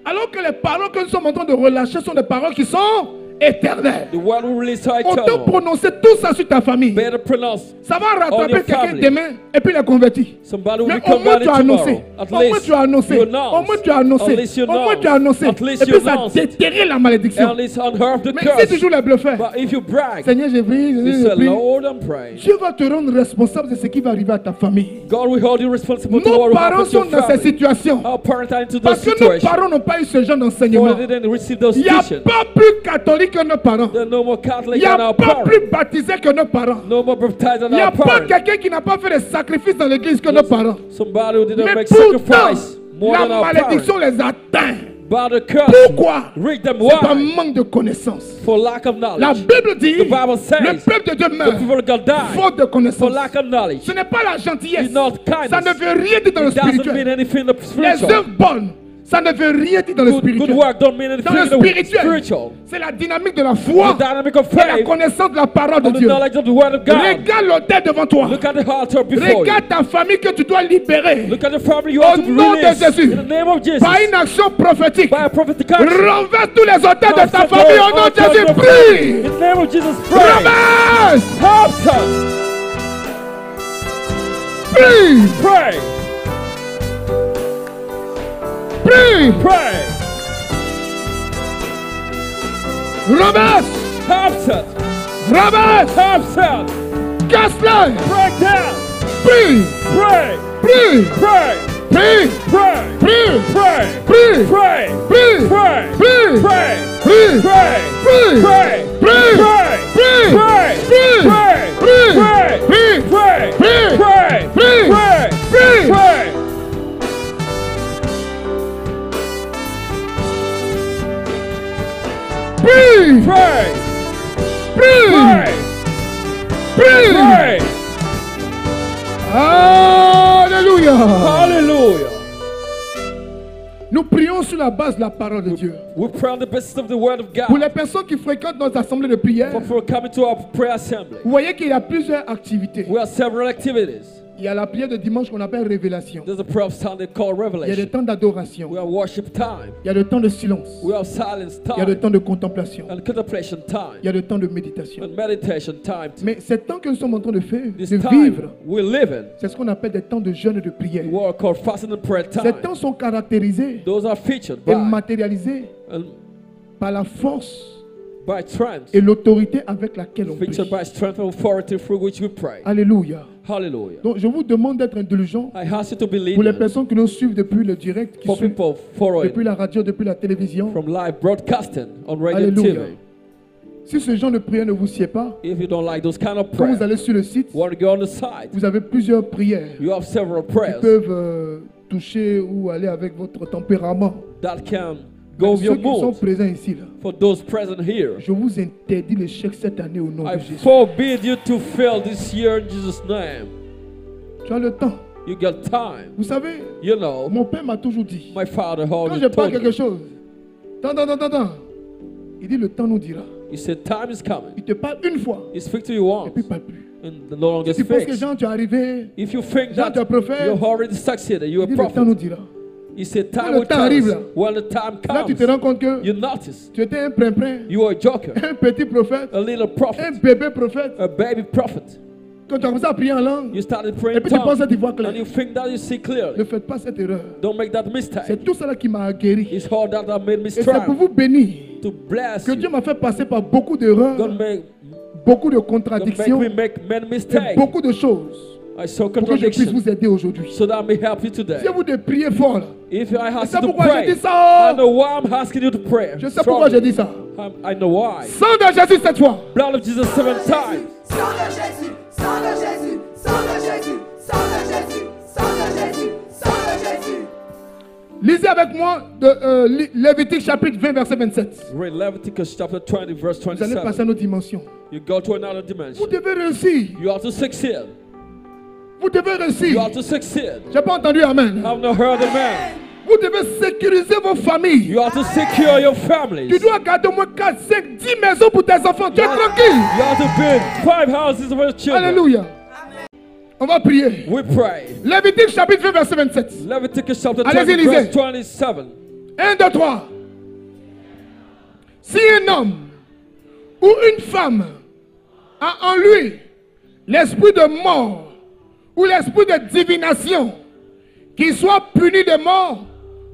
Alors que les paroles que nous sommes en train de relâcher sont des paroles qui sont éternelles. Autant prononcer tout ça sur ta famille. Ça va rattraper quelqu'un demain et puis les convertir. Mais au moins tu as annoncé. Et puis ça déterre la malédiction. Mais si tu joues les bluffeurs, Seigneur, je prie. Dieu va te rendre responsable de ce qui va arriver à ta famille. Nos parents sont dans ces situations parce que nos parents n'ont pas eu ce genre d'enseignement. Il n'y a pas plus catholique que nos parents. Il n'y a pas plus baptisé que nos parents. Il n'y a pas quelqu'un qui n'a pas fait de sacrifice dans l'église que nos parents. Mais pourtant, la malédiction les atteint. Pourquoi? C'est par manque de connaissance. La Bible dit, le peuple de Dieu meurt faute de connaissance. Ce n'est pas la gentillesse. Ça ne veut rien dire dans le spirituel. Les œuvres bonnes, ça ne veut rien dire dans le spirituel. Dans le spirituel, c'est la dynamique de la foi et la connaissance de la parole de Dieu. Regarde l'autel devant toi. Regarde ta famille que tu dois libérer. Au nom de Jésus, par une action prophétique, renverse tous les autels de ta famille. Au nom de Jésus, prie. Renverse. Prie. Pray. Robert. Gaslight. Break down. Pray. Pray. Alléluia. Nous prions sur la base de la parole de Dieu. We pray on the basis of the word of God. Pour les personnes qui fréquentent nos assemblées de prière, vous voyez qu'il y a plusieurs activités. We have several activities. Il y a la prière de dimanche qu'on appelle révélation. There's a prayer of Sunday called revelation. Il y a le temps d'adoration. We have worship time. Il y a le temps de silence. We have silence time. Il y a le temps de contemplation. And contemplation time. Il y a le temps de méditation. And meditation time. Mais ce temps que nous sommes en train de faire, de vivre, c'est ce qu'on appelle des temps de jeûne et de prière. We are called fasting and prayer time. Ces temps sont caractérisés, those are featured by, et matérialisés par la force et l'autorité avec laquelle on prie. Alléluia. Hallelujah. Donc je vous demande d'être indulgent pour les personnes qui nous suivent depuis le direct, qui suivent depuis la radio, depuis la télévision. From live broadcasting on radio. Alléluia. TV. Si ce genre de prière ne vous sied pas, like kind of prayer, quand vous allez sur le site, side, vous avez plusieurs prières qui peuvent toucher ou aller avec votre tempérament. Go ceux qui sont présents ici, là, for those present here, je vous interdis l'échec cette année au nom de Jésus. I forbid you to fail this year in Jesus' name. Tu as le temps. You got time. Vous savez, mon père m'a toujours dit, my father quand je parle quelque chose, tant, il dit le temps nous dira. He said, time is coming. Il te parle une fois, he speaks to you once, et puis parle plus. And the Lord si tu penses que Jean, tu es arrivé, if you think Jean, that you already succeeded, you are a prophet. Le temps nous dira. He said, time will come. When the time comes, là, you notice you are a joker, prophète, a little prophet, a baby prophet. Quand tu as commencé à prier en langue, you started praying in tongues, and you think that you see clearly. Ne faites pas cette erreur. Don't make that mistake. C'est tout cela qui m'a guéri. It's all that I made me strong. Et c'est pour vous bénir. To bless que Dieu m'a fait passer par beaucoup d'erreurs, beaucoup de contradictions, et beaucoup de choses. Pour que je puisse vous aider aujourd'hui. So that I may help you today. Si vous de prier fort, if I ask you to pray, I know why I'm asking you to pray. Je sais pourquoi je dis ça. I know why. Sang de Jésus cette fois. Blood of Jesus seven times. Sang de Jésus, sang de Jésus, sang de Jésus, sang de Jésus, sang de Jésus, sang de Jésus. Lisez avec moi de Lévitique chapitre 20 verset 27. Read Leviticus chapter 20 verse 27. Vous allez passer à notre dimension. You go to another dimension. Vous devez réussir. You have to succeed. Vous devez réussir. J'ai pas entendu amen. I've not heard amen. Vous devez sécuriser vos familles. You have to secure your families. Tu dois garder au moins 4, 5, 10 maisons pour tes enfants. Tu es tranquille. You have to build 5 houses for your children. Alléluia. On va prier. We pray. Lévitique chapitre 20 verset 27. Leviticus chapter 20 verse 27. 1, 2, 3. Si un homme ou une femme a en lui l'esprit de mort ou l'esprit de divination, qu'il soit puni de mort,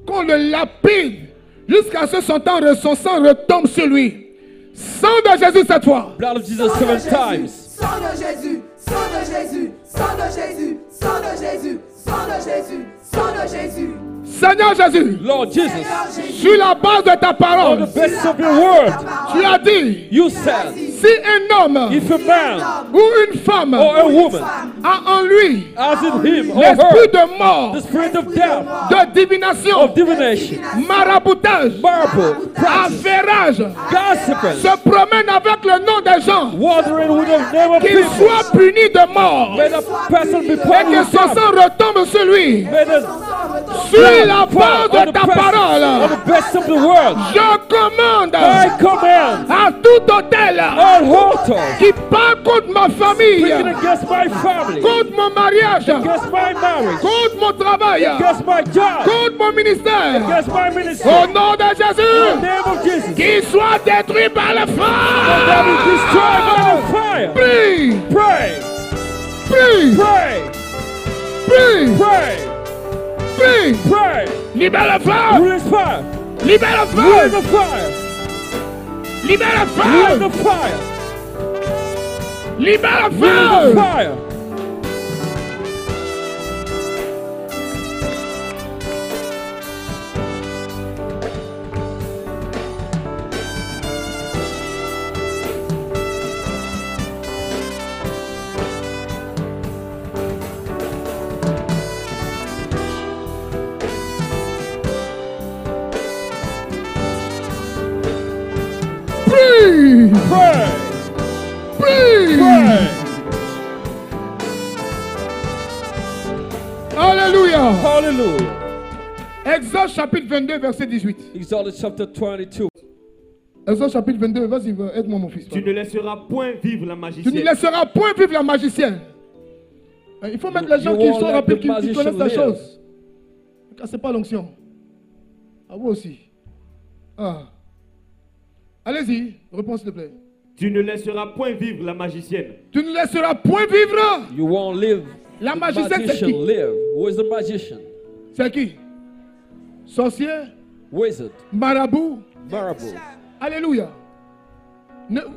qu'on le lapide, jusqu'à ce que son sang retombe sur lui. Sang de Jésus cette fois. Blood of Jesus seven times. Sang de Jésus, sang de Jésus, sang de Jésus, sang de Jésus, sang de Jésus, sang de Jésus. Seigneur Jésus, Lord Jesus, sur la base de ta parole, tu as dit, you said, si un homme if a man, ou une femme or a woman, a en lui l'esprit de mort, the spirit of death, de divination, maraboutage, avérage, se promène avec le nom des gens, qu'il soit puni de mort, et que son sang retombe sur lui. Sur la base de ta parole, je commande à tout hôtel qui parle contre ma famille, contre mon mariage, contre mon travail, contre mon ministère, au nom de Jésus, qu'il soit détruit par le feu. Prie, prie, prie, prie. Prie. Pray. Libère le feu. Libère le feu. Libère le feu. Libère le feu. Pray. Pray. Pray. Hallelujah. Hallelujah. Exode chapitre 22 verset 18. Exode chapter 22. Exode chapitre 22, vas-y, aide-moi mon fils. Tu ne laisseras point vivre la magicienne. Tu ne laisseras point vivre la magicienne. Il faut mettre les gens qui sont rapides, qui connaissent la chose. Ne cassez pas l'onction. À vous aussi. Ah. Allez-y, réponds s'il te plaît. Tu ne laisseras point vivre la magicienne. Tu ne laisseras point vivre. You won't live. La magicienne, c'est qui? Who is the magician? C'est qui? Sorcier? Wizard. Marabout? Marabout. Alléluia.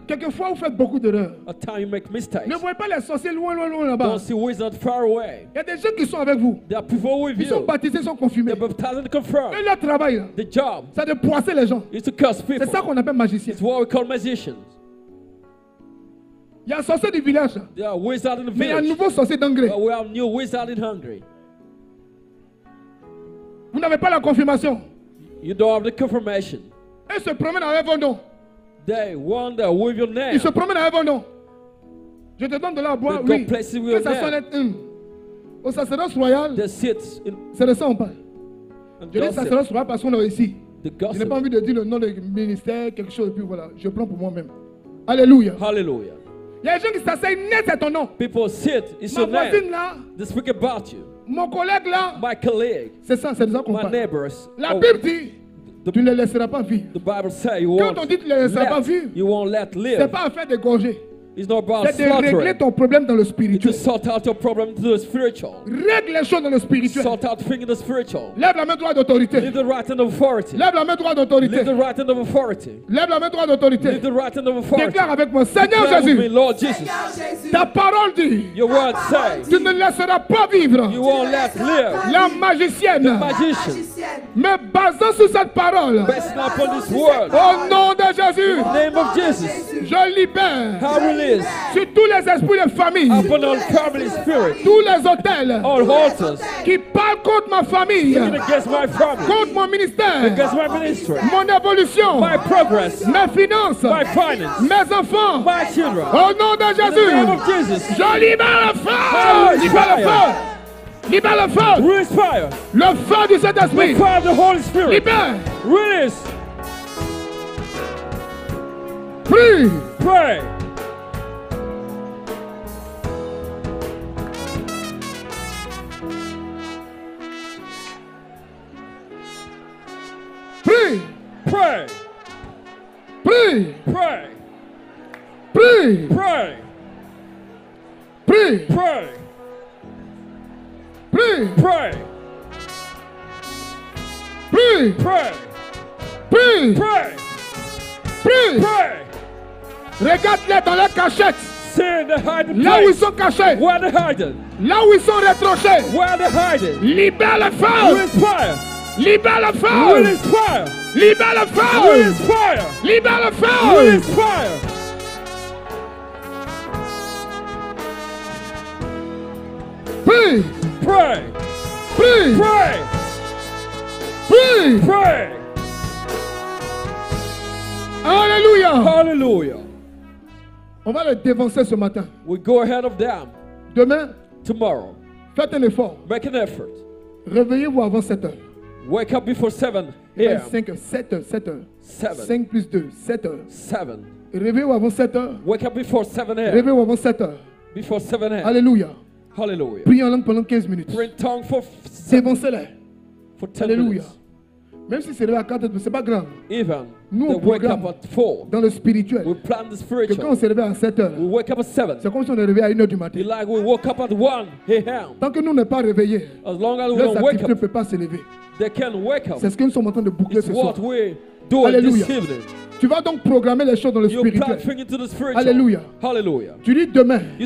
Quelquefois, vous faites beaucoup d'erreurs. Ne voyez pas les sorciers loin, loin, loin là-bas. Don't see wizard far away. Il y a des gens qui sont avec vous. There are people with you. Ils sont baptisés, sont confirmés. They're baptized and confirmed. Et leur travail, the job, c'est de poisser les gens. It's to curse people. C'est ça qu'on appelle magicien. It's what we call magicians. Il y a un sorcier du village. There are wizards in the village. Mais il y a un nouveau sorcier d'Hongrie. We have new wizard in Hungary. Vous n'avez pas la confirmation. You don't have the confirmation. Et se promènent avec vos noms. They wander with your name. Ils se promènent avec vos noms. Je te donne de la boire, oui. Que ça soit être une. Au sacerdoce royal, c'est de ça on parle. Je dis sacerdoce royal parce qu'on est ici. Je n'ai pas envie de dire le nom du ministère, quelque chose, puis voilà. Je prends pour moi-même. Alléluia. Hallelujah. Il y a des gens qui s'asseyent net, c'est ton nom. People sit, it's your name. Ma voisine là, they speak about you. Mon collègue là, my colleague. C'est ça, c'est de ça qu'on parle. My neighbors. La Bible dit. Tu ne les laisseras pas vivre. The Bible says you won't. Quand on dit tu ne les laisseras pas vivre, c'est pas à faire dégorger. C'est de régler ton problème dans le spirituel. Règle les choses dans le spirituel. Lève la main droite d'autorité. Lève la main droite d'autorité. Lève la main droite d'autorité. Déclare avec moi, Seigneur Jésus. Ta parole dit, tu ne laisseras pas vivre la magicienne. Mais basant sur cette parole, au nom de Jésus, je libère sur tous les esprits de famille, tous les hôtels qui parlent contre ma famille, contre mon ministère, mon évolution, mes finances, mes enfants, au nom de Jésus, je libère le feu, libère le feu, libère le feu, le feu du Saint-Esprit, libère, prie. Pray. Pray. Pray. Pray. Pray. Pray. Pray. Pray. Pray. Pray. Pray. Pray. Pray. Pray. Regarde-les dans la cachette. Là où ils sont cachés. Là où ils sont rétrochés. Libère le feu. Libère le feu! Libère le feu! Libère le feu! Prie! Prie! Prie! Prie! Prie! Alléluia! Alléluia! On va le dévancer ce matin. We go ahead of them. Demain, tomorrow. Faites un effort. Make an effort. Réveillez-vous avant 7 heures. Wake up before 7 here. 7 heures. 5 plus 2, 7 heures. 7. Réveillez-vous avant 7 heures. Wake up before 7 here. Réveillez-vous avant 7 heures. Before 7 here. Alléluia. Hallelujah. Priez en langue pendant 15 minutes. Pray in tongue for 10 Alléluia. Minutes. Même si c'est réveillé à 4 heures, c'est pas grave. Even nous, on wake up at 4, dans le spirituel. We plan the spiritual. Que quand on se réveille à 7 heures, we wake up at 7. C'est comme si on est réveillé à 1 heure du matin. It's like we woke up at 1 a.m. Tant que nous n'est pas réveillés, as long as we don't wake up, ne peut pas s'élever. They can wake up. C'est ce que nous sommes en train de boucler ce soir. Alléluia. Tu vas donc programmer les choses dans le spirituel. Alléluia. Tu dis demain, dès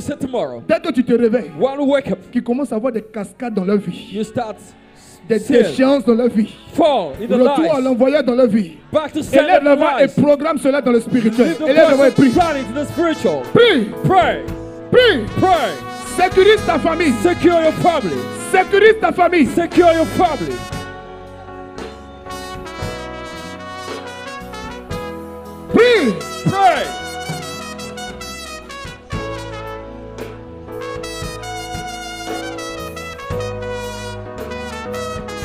que tu te réveilles, qu'ils commencent à avoir des cascades dans leur vie. You start des échéances dans leur vie. Retour à l'envoyeur dans leur vie. Élève la voix et programme cela dans le spirituel. Élève la voix et prie. Prie. Prie. Sécurise ta famille. Sécurise ta famille. Pray. Pray.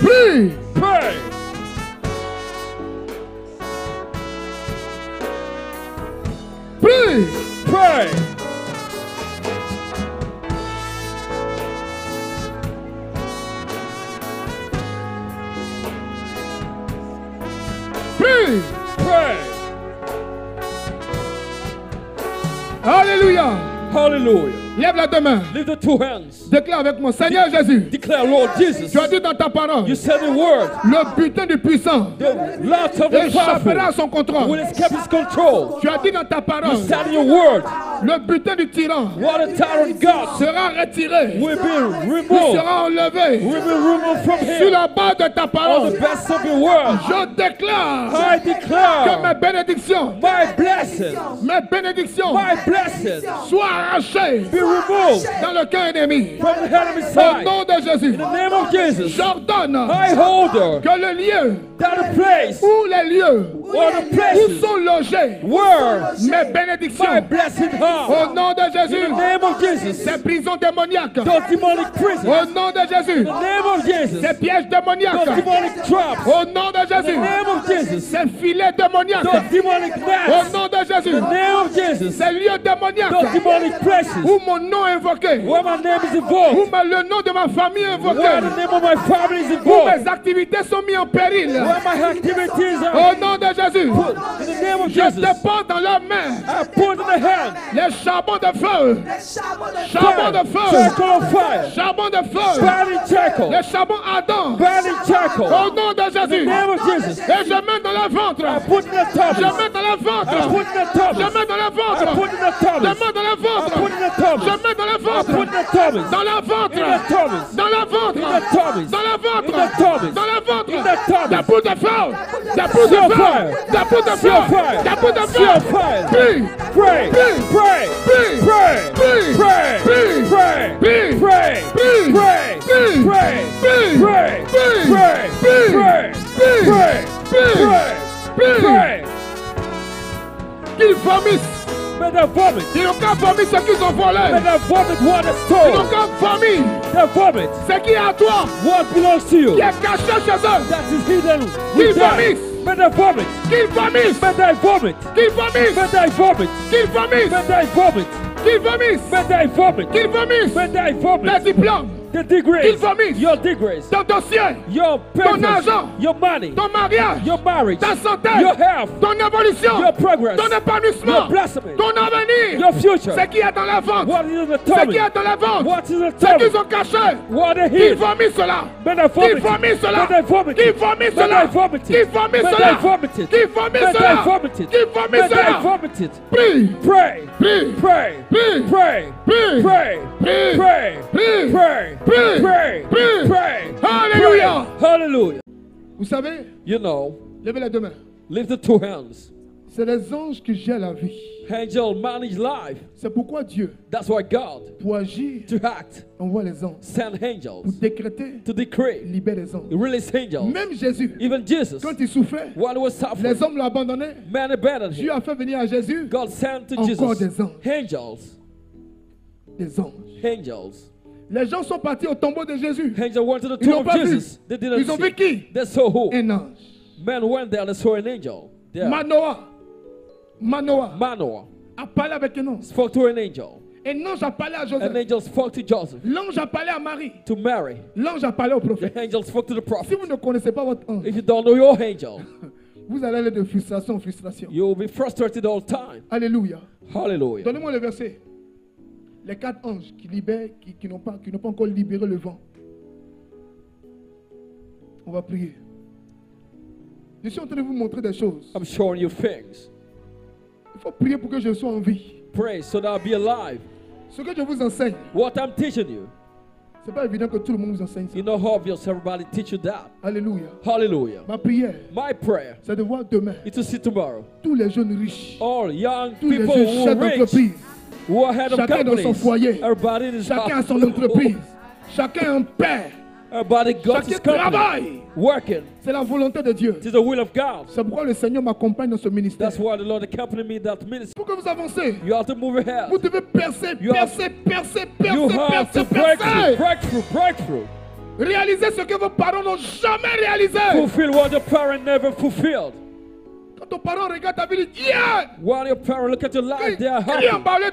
Pray. Pray. Pray. Pray. Alléluia. Hallelujah. Lève la deux mains. Lift the two hands. Déclare avec moi, Seigneur Jésus. Declare, Lord Jesus. Tu as dit dans ta parole. You said the word. Le butin du puissant. The lot of the échappera à son contrôle. Will escape his control. Tu as dit dans ta parole. You said your word. Le butin du tyran. What the tyrant God sera retiré. Will be removed. Il sera enlevé. Will be removed from him. Sur la base de ta parole. On the best of your word. Je déclare. I declare. Que mes bénédictions. My blessings. Mes bénédictions. My blessings. Soient arrachées. Removed dans le cœur ennemi. From the enemy's side. Au nom de Jésus. In the name of Jesus. J'ordonne. I order. Que le lieu. That the place. Où les lieux. Or the places. Où sont logés. Where. Mes bénédictions. My blessed heart. Au nom de Jésus. In the name of Jesus. Ces prisons démoniaques. Those demonic prisons. Au nom de Jésus. In the name of Jesus. Ces pièges démoniaques. Those demonic traps. Au nom de Jésus. In the name of Jesus. Ces filets démoniaques. Those demonic nets. Au nom de Jésus. In the name of Jesus. Ces lieux démoniaques. Those demonic places. Mon nom invoqué. Where my name is invoked. Où le nom de ma famille est invoqué. Where the name of my family is invoked. Où mes activités sont mises en péril. Where my activities are. Au nom de Jésus. Put. In the name of Jesus. Je te porte dans leurs mains. I put in the hand. Les charbons de feu. Charbons de feu. Charcoal of fire. Charbons de feu. Burning charcoal. Les charbons ardents. Burning charcoal. Au nom de Jésus. In the name of Jesus. Et je mets dans le ventre. I put in the top. Je mets dans le ventre. I put in the top. Je mets dans le ventre. I put in the top. Je mets dans le ventre. I put in the top. Je mets dans la ventre, dans la ventre, dans la ventre, dans la ventre, dans la ventre, la boule de feu, la boule de feu, la boule de feu, la boule de feu, pray, pray, pray, pray, pray, pray, pray, pray, pray, pray, pray, pray, pray, pray. They don't vomit. They don't vomit. They don't vomit what is stolen. They don't vomit. They vomit. What belongs to you? That is hidden. They vomit. Better vomit. Give vomit. Better vomit. Give vomit. Better vomit. Give vomit. Better vomit. Give vomit. Better vomit. Give vomit. Better vomit. The diplôme. The degrees. Your degrees. Ton dossier. Your papers. Ton argent. Your money. Ton mariage. Your marriage. Ta santé. Your health. Ton évolution. Your progress. Ton épanouissement. Your blossoming. Ton avenir. Your future. Ce qui est dans la vente. What is the top? Ce qui est dans la vente. What is the top? Ce qu'ils ont caché. What is it? Give vomit cela. Better vomit. Give vomit cela. Better vomit. Give vomit cela. Better vomit. Give vomit cela. They vomited. Give vomit cela. Vomited. Give vomit cela. Vomited. Pray. Pray. Pray. Pray. Pray. Pray. Pray. Pray. Pray. Pray. Pray. Pray. Hallelujah. Hallelujah. Vous savez, you know. Levez les deux mains. Lift the two hands. C'est les anges qui gèrent la vie. Angel manage life. C'est pourquoi Dieu, that's why God, pour agir, to act, envoie les anges. Send angels. Pour décréter, to decree, libère les anges. Release angels. Même Jésus, even Jesus, quand il souffrait, while he was suffering, les hommes l'abandonnaient. Man abandoned him. Dieu a fait venir à Jésus. God sent to Jesus. Encore des anges. Angels. Des anges. Angels. Les gens sont partis au tombeau de Jésus. Angels went to the tomb of Jesus. They didn't Ils ont vu qui? They saw who? Un ange. Men went there. They saw an angel. There. Manoah a parlé avec un ange. Spoke to an angel. Un ange a parlé à Joseph. An angel spoke to Joseph. L'ange a parlé à Marie. To Mary. L'ange a parlé au prophète. The angel spoke to the prophet. Si vous ne connaissez pas votre ange, if you don't know your angel, vous allez aller de frustration en frustration. You will be frustrated all the time. Alléluia. Hallelujah. Donnez-moi le verset. Les quatre anges qui libèrent, qui n'ont pas encore libéré le vent. On va prier. Je suis en train de vous montrer des choses. I'm showing you things. Il faut prier pour que je sois en vie. Pray so that I'll be alive. Ce que je vous enseigne. What I'm teaching you. C'est pas évident que tout le monde vous enseigne ça. It's not obvious everybody teach you that. Alléluia. Hallelujah. Ma prière. My prayer. C'est de voir demain. It's to see tomorrow. Tous les jeunes riches. All young tous people les jeunes chefs d'entreprise. Who are head of chacun companies. Dans son foyer. Everybody is chacun a son entreprise. Chacun un père. Everybody got his company. Working. C'est la volonté de Dieu. It is the will of God. C'est pourquoi le Seigneur m'accompagne dans ce ministère. That's why the Lord accompanied me in that ministry. Pour que vous avancez. You have to move ahead. Vous devez percer. Breakthrough. Réalisez ce que vos parents n'ont jamais réalisé. Fulfill what your parents never fulfilled. Quand ton parent regarde ta vie, yeah. While your parents look at your life, they are happy.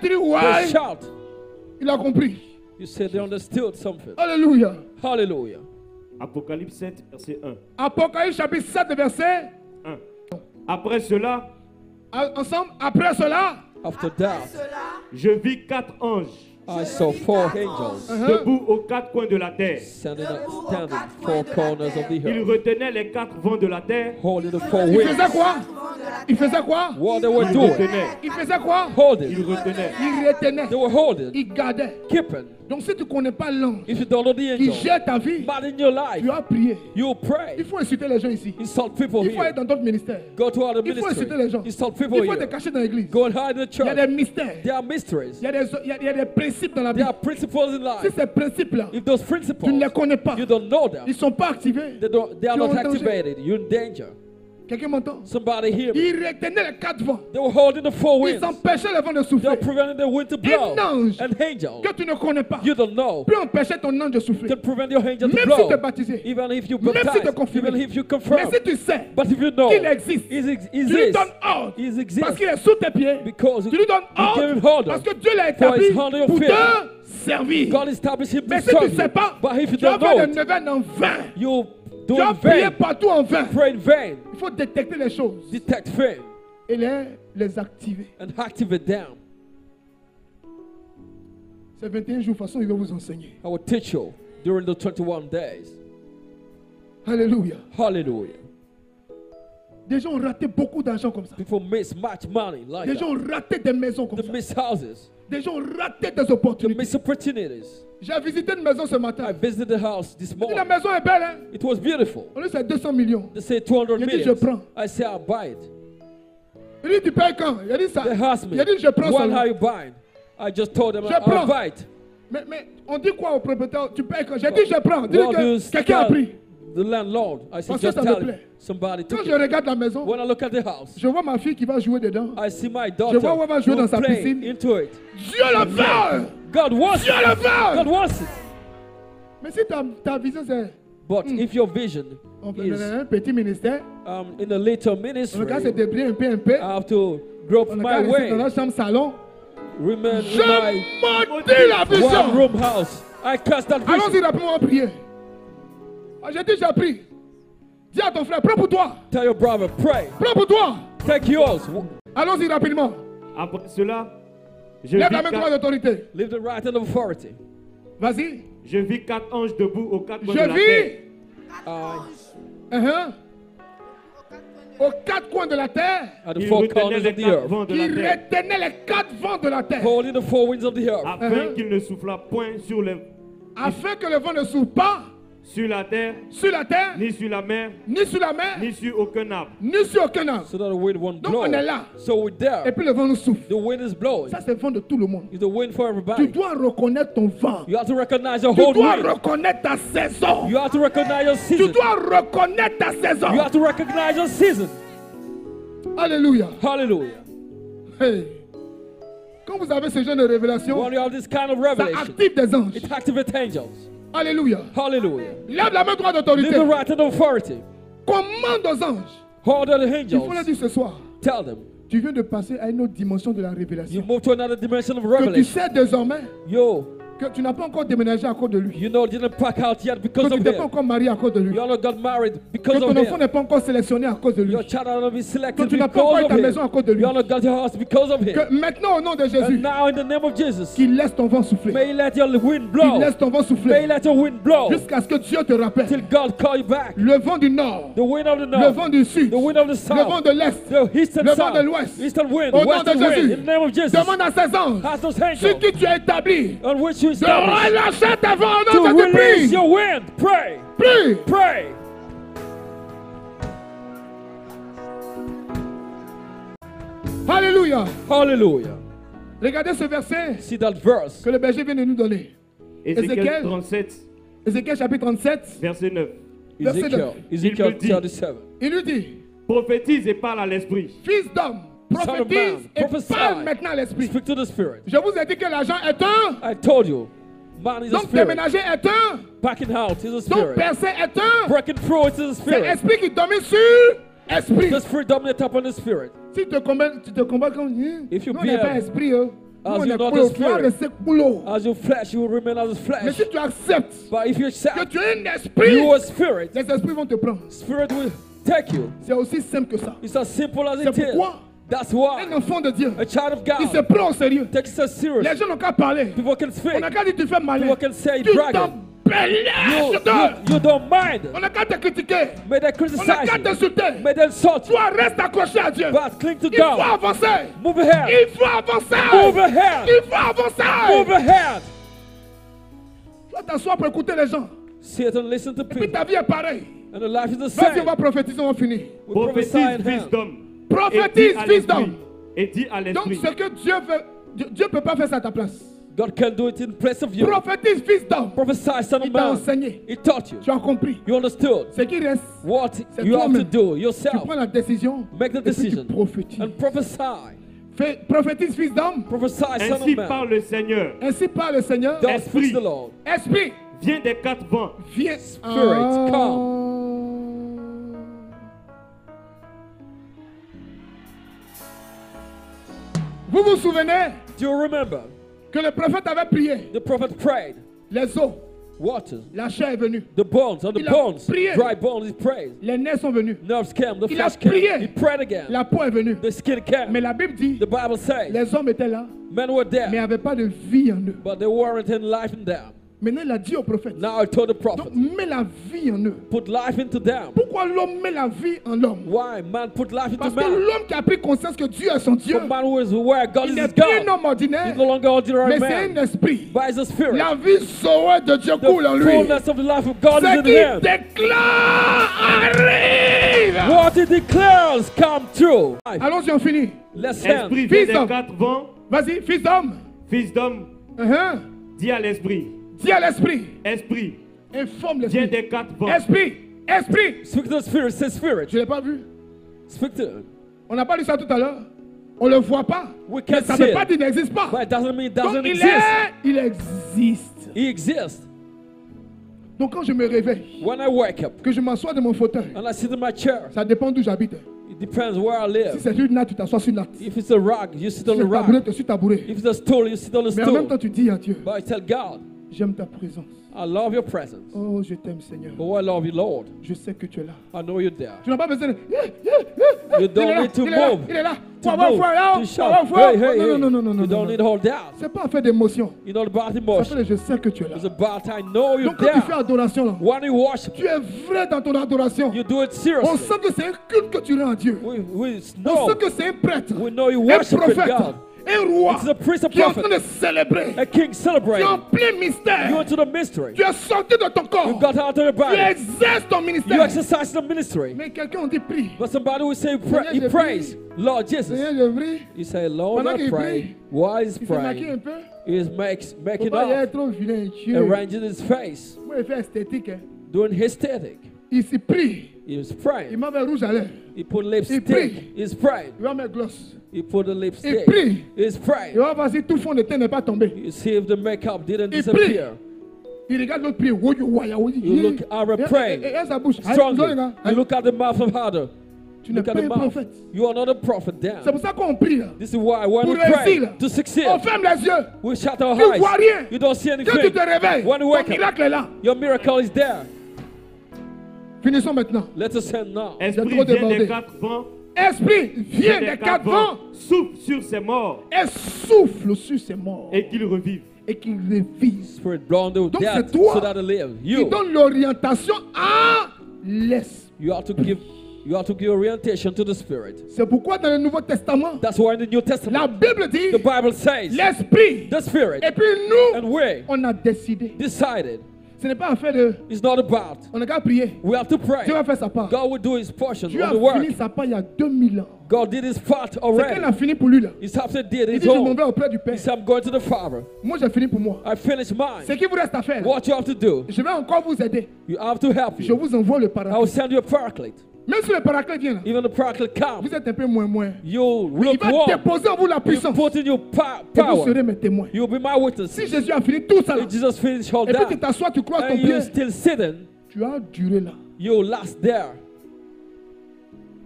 They shout. Il a compris. You said they understood something. Hallelujah. Hallelujah. Apocalypse 7, verset 1. Apocalypse chapitre 7, verset 1. Après cela, ensemble, après cela, after that, Je vis quatre anges. I saw four angels debout aux quatre coins de la terre. Ils retenaient les quatre vents de la terre. Ils faisaient quoi? Ils faisaient quoi? Ils faisaient quoi? Ils retenaient. Ils retenaient. Ils gardaient. Donc si tu ne connais pas l'ange qui gère ta vie, tu as prié. Il faut insulter les gens ici. Il faut aller dans d'autres ministères. Il faut insulter les gens. Il faut te cacher dans l'église. Il y a des mystères. Il y a des principes dans la Bible. Si ces principes-là, tu ne les connais pas, ils ne sont pas activés, tu es en danger. Quelqu'un m'entend? Ils retenaient les quatre vents. Ils empêchaient le vent de souffler. Un ange que tu ne connais pas peut empêcher ton ange de souffler. Même si tu es baptisé, même si tu es confirmé, mais si tu sais qu'il existe, tu lui donnes ordre parce qu'il est sous tes pieds. Tu lui donnes ordre parce que Dieu l'a établi pour te servir. Mais si tu ne sais pas, tu vas faire de 9 ans en 20. Tu as prié partout en vain. Il faut détecter les choses et les activer. Ces 21 jours, de toute façon, il va vous enseigner. I will teach you during the 21 days. Hallelujah. Hallelujah. Des gens ont raté beaucoup d'argent comme ça. People miss much money like that. Des gens ont raté des maisons comme ça. Miss houses. Des gens ont raté des opportunités. J'ai visité une maison ce matin. I visited the house this morning. La maison est belle, hein? It was beautiful. On dit c'est 200 millions. They say 200 million. Je prends. I say I buy it. Il dit tu payes quand? Il dit ça. Il dit je prends ça. When are you buying? I just told them I buy it. Mais on dit quoi au propriétaire? Tu payes quand? J'ai dit je prends. Dis que quelqu'un a pris. The landlord. I said just tell him. Somebody took it. Quand je regarde la maison, when I look at the house, je vois ma fille qui va jouer dedans. I see my daughter. Je vois où elle va jouer dans sa piscine. Into it. Dieu le veut. God wants it. God wants it. Mais si ta vision c'est but if your vision is un petit ministère, in a little ministry, I have to grow my way. Dans la chambre salon, remain in my one room house. I cast that vision. Allons-y rapidement prier. J'ai dit j'ai pris. Dis à ton frère, prie pour toi. Tell your brother, pray. Prie pour toi. Take yours. Allons-y rapidement. Après cela, lève la main droite d'autorité. Lift the right hand of authority. Vas-y. Je vis quatre anges debout aux quatre coins de la terre. Je vis aux quatre coins de la terre. Ils retenaient les quatre vents de la terre. Ils retenaient les quatre vents de la terre. Holding the four winds of the earth. Afin qu'il ne souffle point sur les. Afin que le vent ne souffle pas. Sur la terre, ni sur la mer, ni sur aucun arbre, So that the wind won't blow. Donc on est là. So we're there. Et puis le vent nous souffle. The wind is blowing. Ça c'est le vent de tout le monde. It's the wind for everybody. Tu dois reconnaître ton vent. You have to recognize your whole wind. Tu dois reconnaître ta saison. You have to recognize your season. Tu dois reconnaître ta saison. You have to recognize your season. Alléluia. Hallelujah. Hey. Quand vous avez ce genre de révélation, when you have this kind of revelation, ça active des anges. It activates angels. Alléluia. Hallelujah. Lève la main droite d'autorité. Lift the right hand of authority. Commande aux anges. Hold on the angels. Il faut leur dire ce soir. Tell them. Tu viens de passer à une autre dimension de la révélation. You move to another dimension of revelation. Que tu sais désormais. Que tu n'as pas encore déménagé à cause de lui. You know, you didn't pack out yet because of him. Que tu n'es pas encore marié à cause de lui. You not got married because of him. Que ton enfant n'est pas encore sélectionné à cause de lui. Your child has not been selected because of him. Que tu n'as pas encore eu ta maison à cause de lui. You not got your house because of him. Que maintenant au nom de Jésus. And now in the name of Jesus. Qu'il laisse ton vent souffler. May he let your wind blow. Qu'il laisse ton vent souffler. May he let your wind blow. Jusqu'à ce que Dieu te rappelle. Till God call you back. Le vent du nord. The wind of the north. Le vent du sud. The wind of the south. Le vent de l'est. The eastern south. Le vent de l'ouest. Eastern wind. Au nom de Jésus. In the name of Jesus. Demande à ces anges. Sur qui tu as établi. De relâcher ta voix au nom de Jésus. Your wind. Pray. Pray. Hallelujah. Regardez ce verset. See that verse. Que le berger vient de nous donner. Ézéchiel 37. Ézéchiel chapitre 37. Verset 9. Ézéchiel 37. Il lui dit. Prophétise et parle à l'esprit. Fils d'homme. Prophétise et parle maintenant à l'esprit. Je vous ai dit que l'argent est un. I told you, man is donc déménager est un. Packing out is a spirit. Donc percer est un. Breaking through is a spirit. C'est l'esprit qui domine sur l'esprit. The spirit dominates upon the spirit. Si tu te combats comme if you n'est pas esprit, as you not a spirit, as your flesh, you will remain as a flesh. Mais si tu acceptes, but if you accept, que tu es un esprit, you are spirit. Les esprits vont te prendre. Spirit will take you. C'est aussi simple que ça. It's as simple as it is. Pourquoi? That's why un enfant de Dieu, a child of God, il se prend au sérieux. Takes us serious. Les gens n'ont qu'à parler. People can speak. On n'a qu'à dire tu fais malin. People can say dragon. You don't mind. On n'a qu'à te critiquer. Mais they criticize. On n'a qu'à t'insulter. Mais they insult. Toi reste accroché à Dieu. But cling to God. Il faut avancer. Move ahead. Il faut avancer. Move ahead. Il faut avancer. Move ahead. Tu vas t'asseoir pour écouter les gens. Sit and listen to people. Et puis ta vie est pareille. And the life is the same. Vas-y, on va prophétiser, on va finir. Prophétise, fils d'homme. Prophétise, fils d'homme. Et dis à l'esprit. Donc ce que Dieu veut, Dieu ne peut pas faire ça à ta place. God can do it in place of you. Prophétise, fils d'homme. Prophesy, son of man. Il t'a enseigné. He taught you. Tu as compris. You understood. Ce qui reste, what you have to do yourself. Tu prends la décision. Make the decision. And prophesy. Prophétise, fils d'homme. Prophesy, son of man. Ainsi parle le Seigneur. Ainsi parle le Seigneur. Esprit. The Lord. Esprit. Viens des quatre vents. Viens. Spirit, come. Vous vous souvenez que le prophète avait prié. The prophet prayed. Les eaux, water, la chair est venue. The bones, and the bones, dry bones, he prayed. Les nerfs sont venus. Nerves came, the flesh came. He prayed again. La peau est venue. The skin came. Mais la Bible dit, the Bible says, les hommes étaient là, men were there, mais n'avaient pas de vie en eux. But they weren't in life in them. Maintenant, il a dit au prophète. Now I told the prophet. Donc, mets la vie en eux. Put life into them. Pourquoi l'homme met la vie en l'homme? Why man put life into man? Parce que l'homme qui a pris conscience que Dieu est son Dieu. The man who is aware God is God. Il n'est plus un homme ordinaire. No longer ordinary man. Mais c'est un esprit. But it's a spirit. La vie sauvée de Dieu coule en lui. The fullness of the life of God is in him. Ce qu'il déclare arrive. What he declares come true. Allons-y, on finit. Let's end. Esprit des quatre vents. Vas-y, fils d'homme. Fils d'homme. Dis à l'esprit. Dis à l'esprit. Esprit. Informe l'esprit. Viens des quatre vents. Esprit. Esprit. Speak to the spirit. C'est spirit. Je l'ai pas vu. Speak to. On n'a pas lu ça tout à l'heure. On le voit pas. Mais ça ne veut pas dire qu'il n'existe pas. But it doesn't mean it doesn't Donc, exist. Il existe. He exists. Donc quand je me réveille, when I wake up, que je m'assois de mon fauteuil, and I sit in my chair, ça dépend d'où j'habite. It depends where I live. Si c'est une natte, tu t'assois sur une natte. If it's a rock, you sit on the rock. If it's a stool, you sit on the stool. Mais en même temps, tu dis à Dieu. But I tell God. J'aime ta présence. I love your presence. Oh, je t'aime, Seigneur. Oh, I love you, Lord. Je sais que tu es là. I know you're there. Tu n'as pas besoin de... You don't need to move. Il est là. To move. To shout. Hey, hey, hey. You don't need to hold out. C'est pas fait d'émotion. It's not about emotion. Je sais que tu es là. It's about I know you're there. Donc quand tu fais adoration là. When you worship. Tu es vrai dans ton adoration. You do it seriously. On sait que c'est un culte que tu rends à Dieu. We know. On sait que c'est un prêtre. We know you worship God. Un roi qui est en train de célébrer. A king celebrating. Tu es en plein mystère. You into the mystery. Tu es sorti de ton corps. You got out of your body. Tu exerces ton ministère. You exercise the ministry. Mais quelqu'un on dit prie. But somebody will say he prays. Lord Jesus. You say Lord I pray. Why is he praying? He is making up. Arranging his face. Doing aesthetic. Il s'y prie. He was praying. Il m'avait rouge à lèvres. He put lipstick. Il prie. He's praying. Il va mettre gloss. He put the lipstick. Il prie. He's praying. Il va voir si tout fond de teint n'est pas tombé. You see if the makeup didn't disappear. Il regarde l'autre prière. You look at her praying. Strongly. You look at the mouth of her. Tu n'es pas un prophète. You are not a prophet then. C'est pour ça qu'on prie. This is why when we pray to succeed. On ferme les yeux. We shut our eyes. Tu vois rien. You don't see anything. Quand tu te réveilles, ton miracle est là. Your miracle is there. Finissons maintenant. Let us end now. Esprit vient des quatre vents. Esprit vient des quatre vents. Souffle sur ces morts. Et souffle sur ces morts. Et qu'ils revivent. Et qu'ils revivent. Spirit blown the dead so that they live. You. Qui donne l'orientation à l'esprit. You have to give orientation to the spirit. C'est pourquoi dans le Nouveau Testament. That's why in the New Testament. La Bible dit. The Bible says. L'esprit. The spirit. Et puis nous. And we. On a décidé. Decided. Ce n'est pas affaire de. It's not about. On a qu'à prier. We have to pray. Dieu va faire sa part. God will do his portion. Dieu a fini sa part il y a 2000 ans. God did his part already. C'est qu'il a fini pour lui là. It's after did his own. Il dit je m'en vais auprès du Père. He said I'm going to the Father. Moi j'ai fini pour moi. I finished mine. Ce qui vous reste à faire. What you have to do. Je vais encore vous aider. You have to help you. Je vous envoie le Paraclete. I will send you a Paraclete. Même si le Paraclete vient là. Even the Paraclete comes. Vous êtes un peu moins. You look warm. Il va déposer en vous la puissance. You put in your power. Vous serez mes témoins. You will be my witness. Si Jésus a fini tout ça là. If Jesus finished all that. Et puis tu t'assois, tu crois ton pied. Still sitting. Tu as duré là. You last there.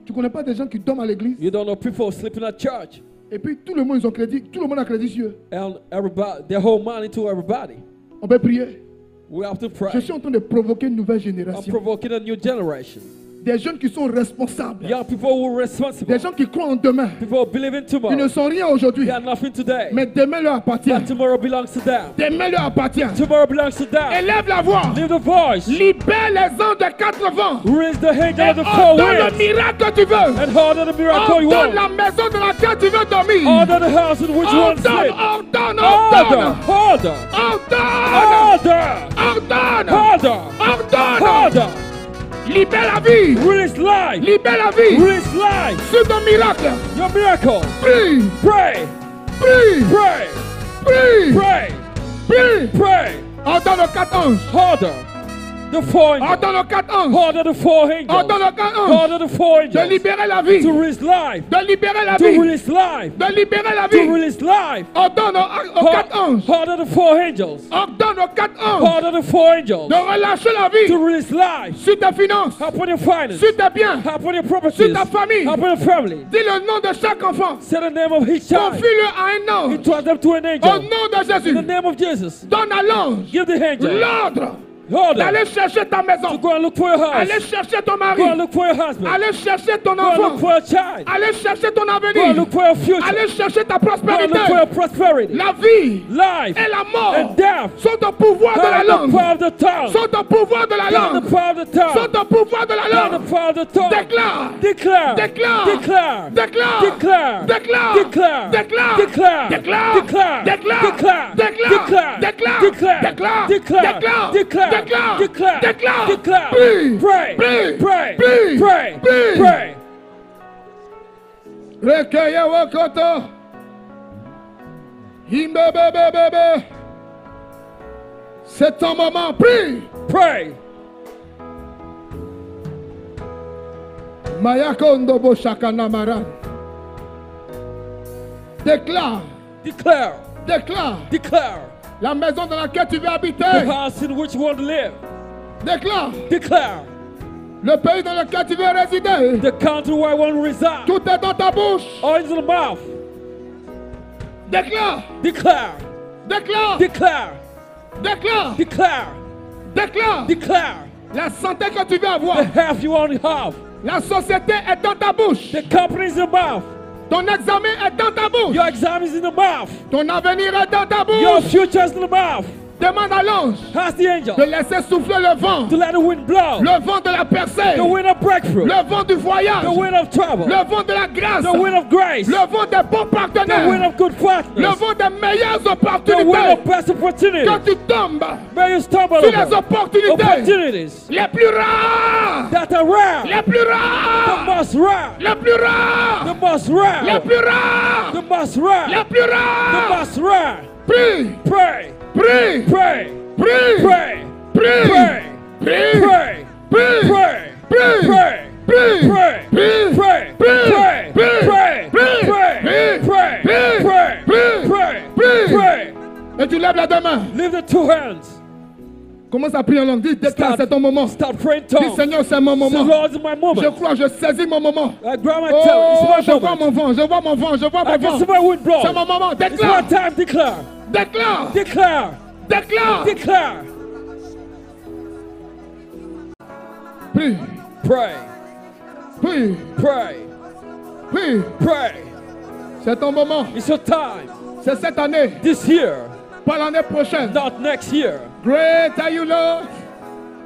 Tu connais pas des gens qui dorment à l'église? You don't know people sleeping at church. Et puis tout le monde ils ont crédit, tout le monde a crédit sur eux. And everybody, they hold money to everybody. On peut prier. We have to pray. Je suis en train de provoquer une nouvelle génération. I'm provoking a new generation. Des jeunes qui sont responsables. Young people who are responsible. Des gens qui croient en demain. People who believe in tomorrow. Ils ne sont rien aujourd'hui. They are nothing today. Mais demain leur appartient. But tomorrow belongs to them. Demain leur appartient. Tomorrow belongs to them. Élève la voix. Lift the voice. Libère les anges de quatre vents. Raise the hand of the four winds. Ordonne le miracle que tu veux. And order the miracle you want. Ordonne la maison dans laquelle tu veux dormir. Order the house in which you want to sleep. Ordonne, ordonne, ordonne, ordonne, ordonne, ordonne, ordonne. Libère la vie. Release life. Libère la vie. Release life. Sur ton miracle. Your miracle. Prie. Pray. Prie. Pray. Prie. Pray. Prie. Pray. Ordonne aux quatre anges. Order the four angels. Ordonne aux quatre anges. Order the four angels. Ordonne aux quatre anges. Order the four angels. De libérer la vie. To release life. De libérer la vie. To release life. De libérer la vie. To release life. Ordonne aux quatre anges. Order the four angels. Ordonne aux quatre anges. Order the four angels. De relâcher la vie. To release life. Sur ta finance. Upon your finance. Sur tes biens. Upon your properties. Sur ta famille. Upon your family. Dis le nom de chaque enfant. Say the name of each child. Confie-le à un ange. Entrust them to an angel. Au nom de Jésus. In the name of Jesus. Donne à l'ange. Give the angel. L'ordre. Allez chercher ta maison. Allez chercher ton mari. Allez chercher ton enfant. Allez chercher ton avenir. Allez chercher ta prospérité. La vie Life et la mort sont au pouvoir de la langue. Sont au pouvoir de la langue. Sont au pouvoir de la langue. Déclare. Déclare. Déclare. Déclare. Déclare. Déclare. Déclare. Déclare. Déclare. Déclare. Déclare. Déclare. Déclare. Déclare. Déclare. Déclare. Declare, declare, declare, declare, pray, pray, pray, pray, pray, pray. Rekaya wakoto, himba bebe bebe. C'est ton moment, pray, pray. Mayakondo boshaka namaran. Declare, declare, declare, declare. La maison dans laquelle tu veux habiter. The house in which you want to live. Déclare. Declare. Le pays dans lequel tu veux résider. The country where I want to reside. Tout est dans ta bouche. All is in the mouth. Déclare. Declare. Déclare. Declare. Déclare. Declare. Déclare. Declare. La santé que tu veux avoir. The health you want to have. La société est dans ta bouche. The company is in the mouth. Ton examen est dans ta bouche. Your exam is in the mouth. Ton avenir est dans ta bouche. Your future is in the mouth. Demande à l'ange. Ask the angel. De laisser souffler le vent. To let the wind blow. Le vent de la percée. The wind of breakthrough. Le vent du voyage. The wind of trouble. Le vent de la grâce. The wind of grace. Le vent des bons partenaires. The wind of good partners. Le vent des meilleures opportunités. The wind of best opportunities. Quand tu tombes, may you stumble sur les opportunités les plus rares. That are rare. Les plus rares. The most rare. Les plus rares. The most rare. Les plus rares. The most rare. Les plus rares. The most rare. Prie. Pray. Pray, pray, pray, pray, pray, pray, pray, pray, pray. Et tu lèves les deux mains. Lift the two hands. Commence à prier en langue. Dis, déclare, c'est ton moment. Dis, Seigneur, c'est mon moment. Je crois, je saisis mon moment. Oh, je vois mon vent, je vois mon vent, je vois mon vent. C'est mon moment. Déclare. Déclare. Déclare. Déclare. Déclare. Prie. Pray. Prie. Pray. Prie. Pray. C'est ton moment. It's your time. C'est cette année. This year. Pas l'année prochaine. Not next year. Great are you, Lord.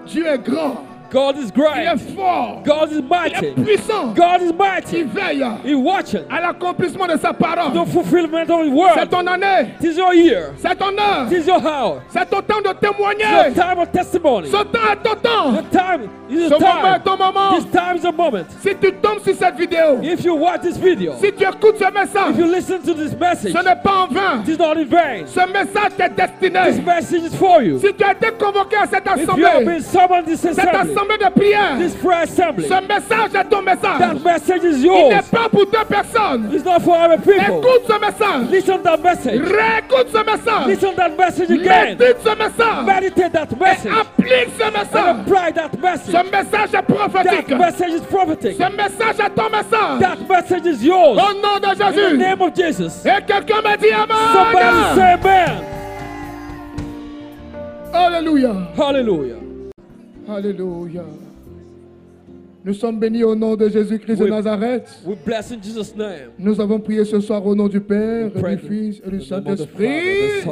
Dieu est grand. God is great. Il est fort. God is mighty. Il est puissant. God is mighty. Il veille. He watches. À l'accomplissement de sa parole. The fulfillment of His word. C'est ton année. It is your year. C'est ton heure. It is your hour. C'est ton temps de témoigner. It's your time of testimony. Ce temps est ton temps. The time is your time. Est ton moment. This time is a moment. Si tu tombes sur cette vidéo. If you watch this video. Si tu écoutes ce message. If you listen to this message. Ce n'est pas en vain. It is not in vain. Ce message t'est destiné. This message is for you. Si tu as été convoqué à cette assemblée. If you have been summoned to this assembly. De prière. This prayer assembly. Ce message est ton message. That message is yours. Il n'est pas pour deux personnes. It's not for other people. Écoute ce message. Listen to that message. Réécoute ce message. Listen to that message again. Médite ce message. Meditate that message. Applique ce message. And apply that message. Ce message est prophétique. That message is prophetic. Ce message est ton message. That message is yours. Au nom de Jésus. In the name of Jesus. Et quelqu'un m'a dit amen. Somebody say amen. Hallelujah. Hallelujah. Hallelujah. Nous sommes bénis au nom de Jésus-Christ de Nazareth. Nous avons prié ce soir au nom du Père, du Fils et du Saint-Esprit.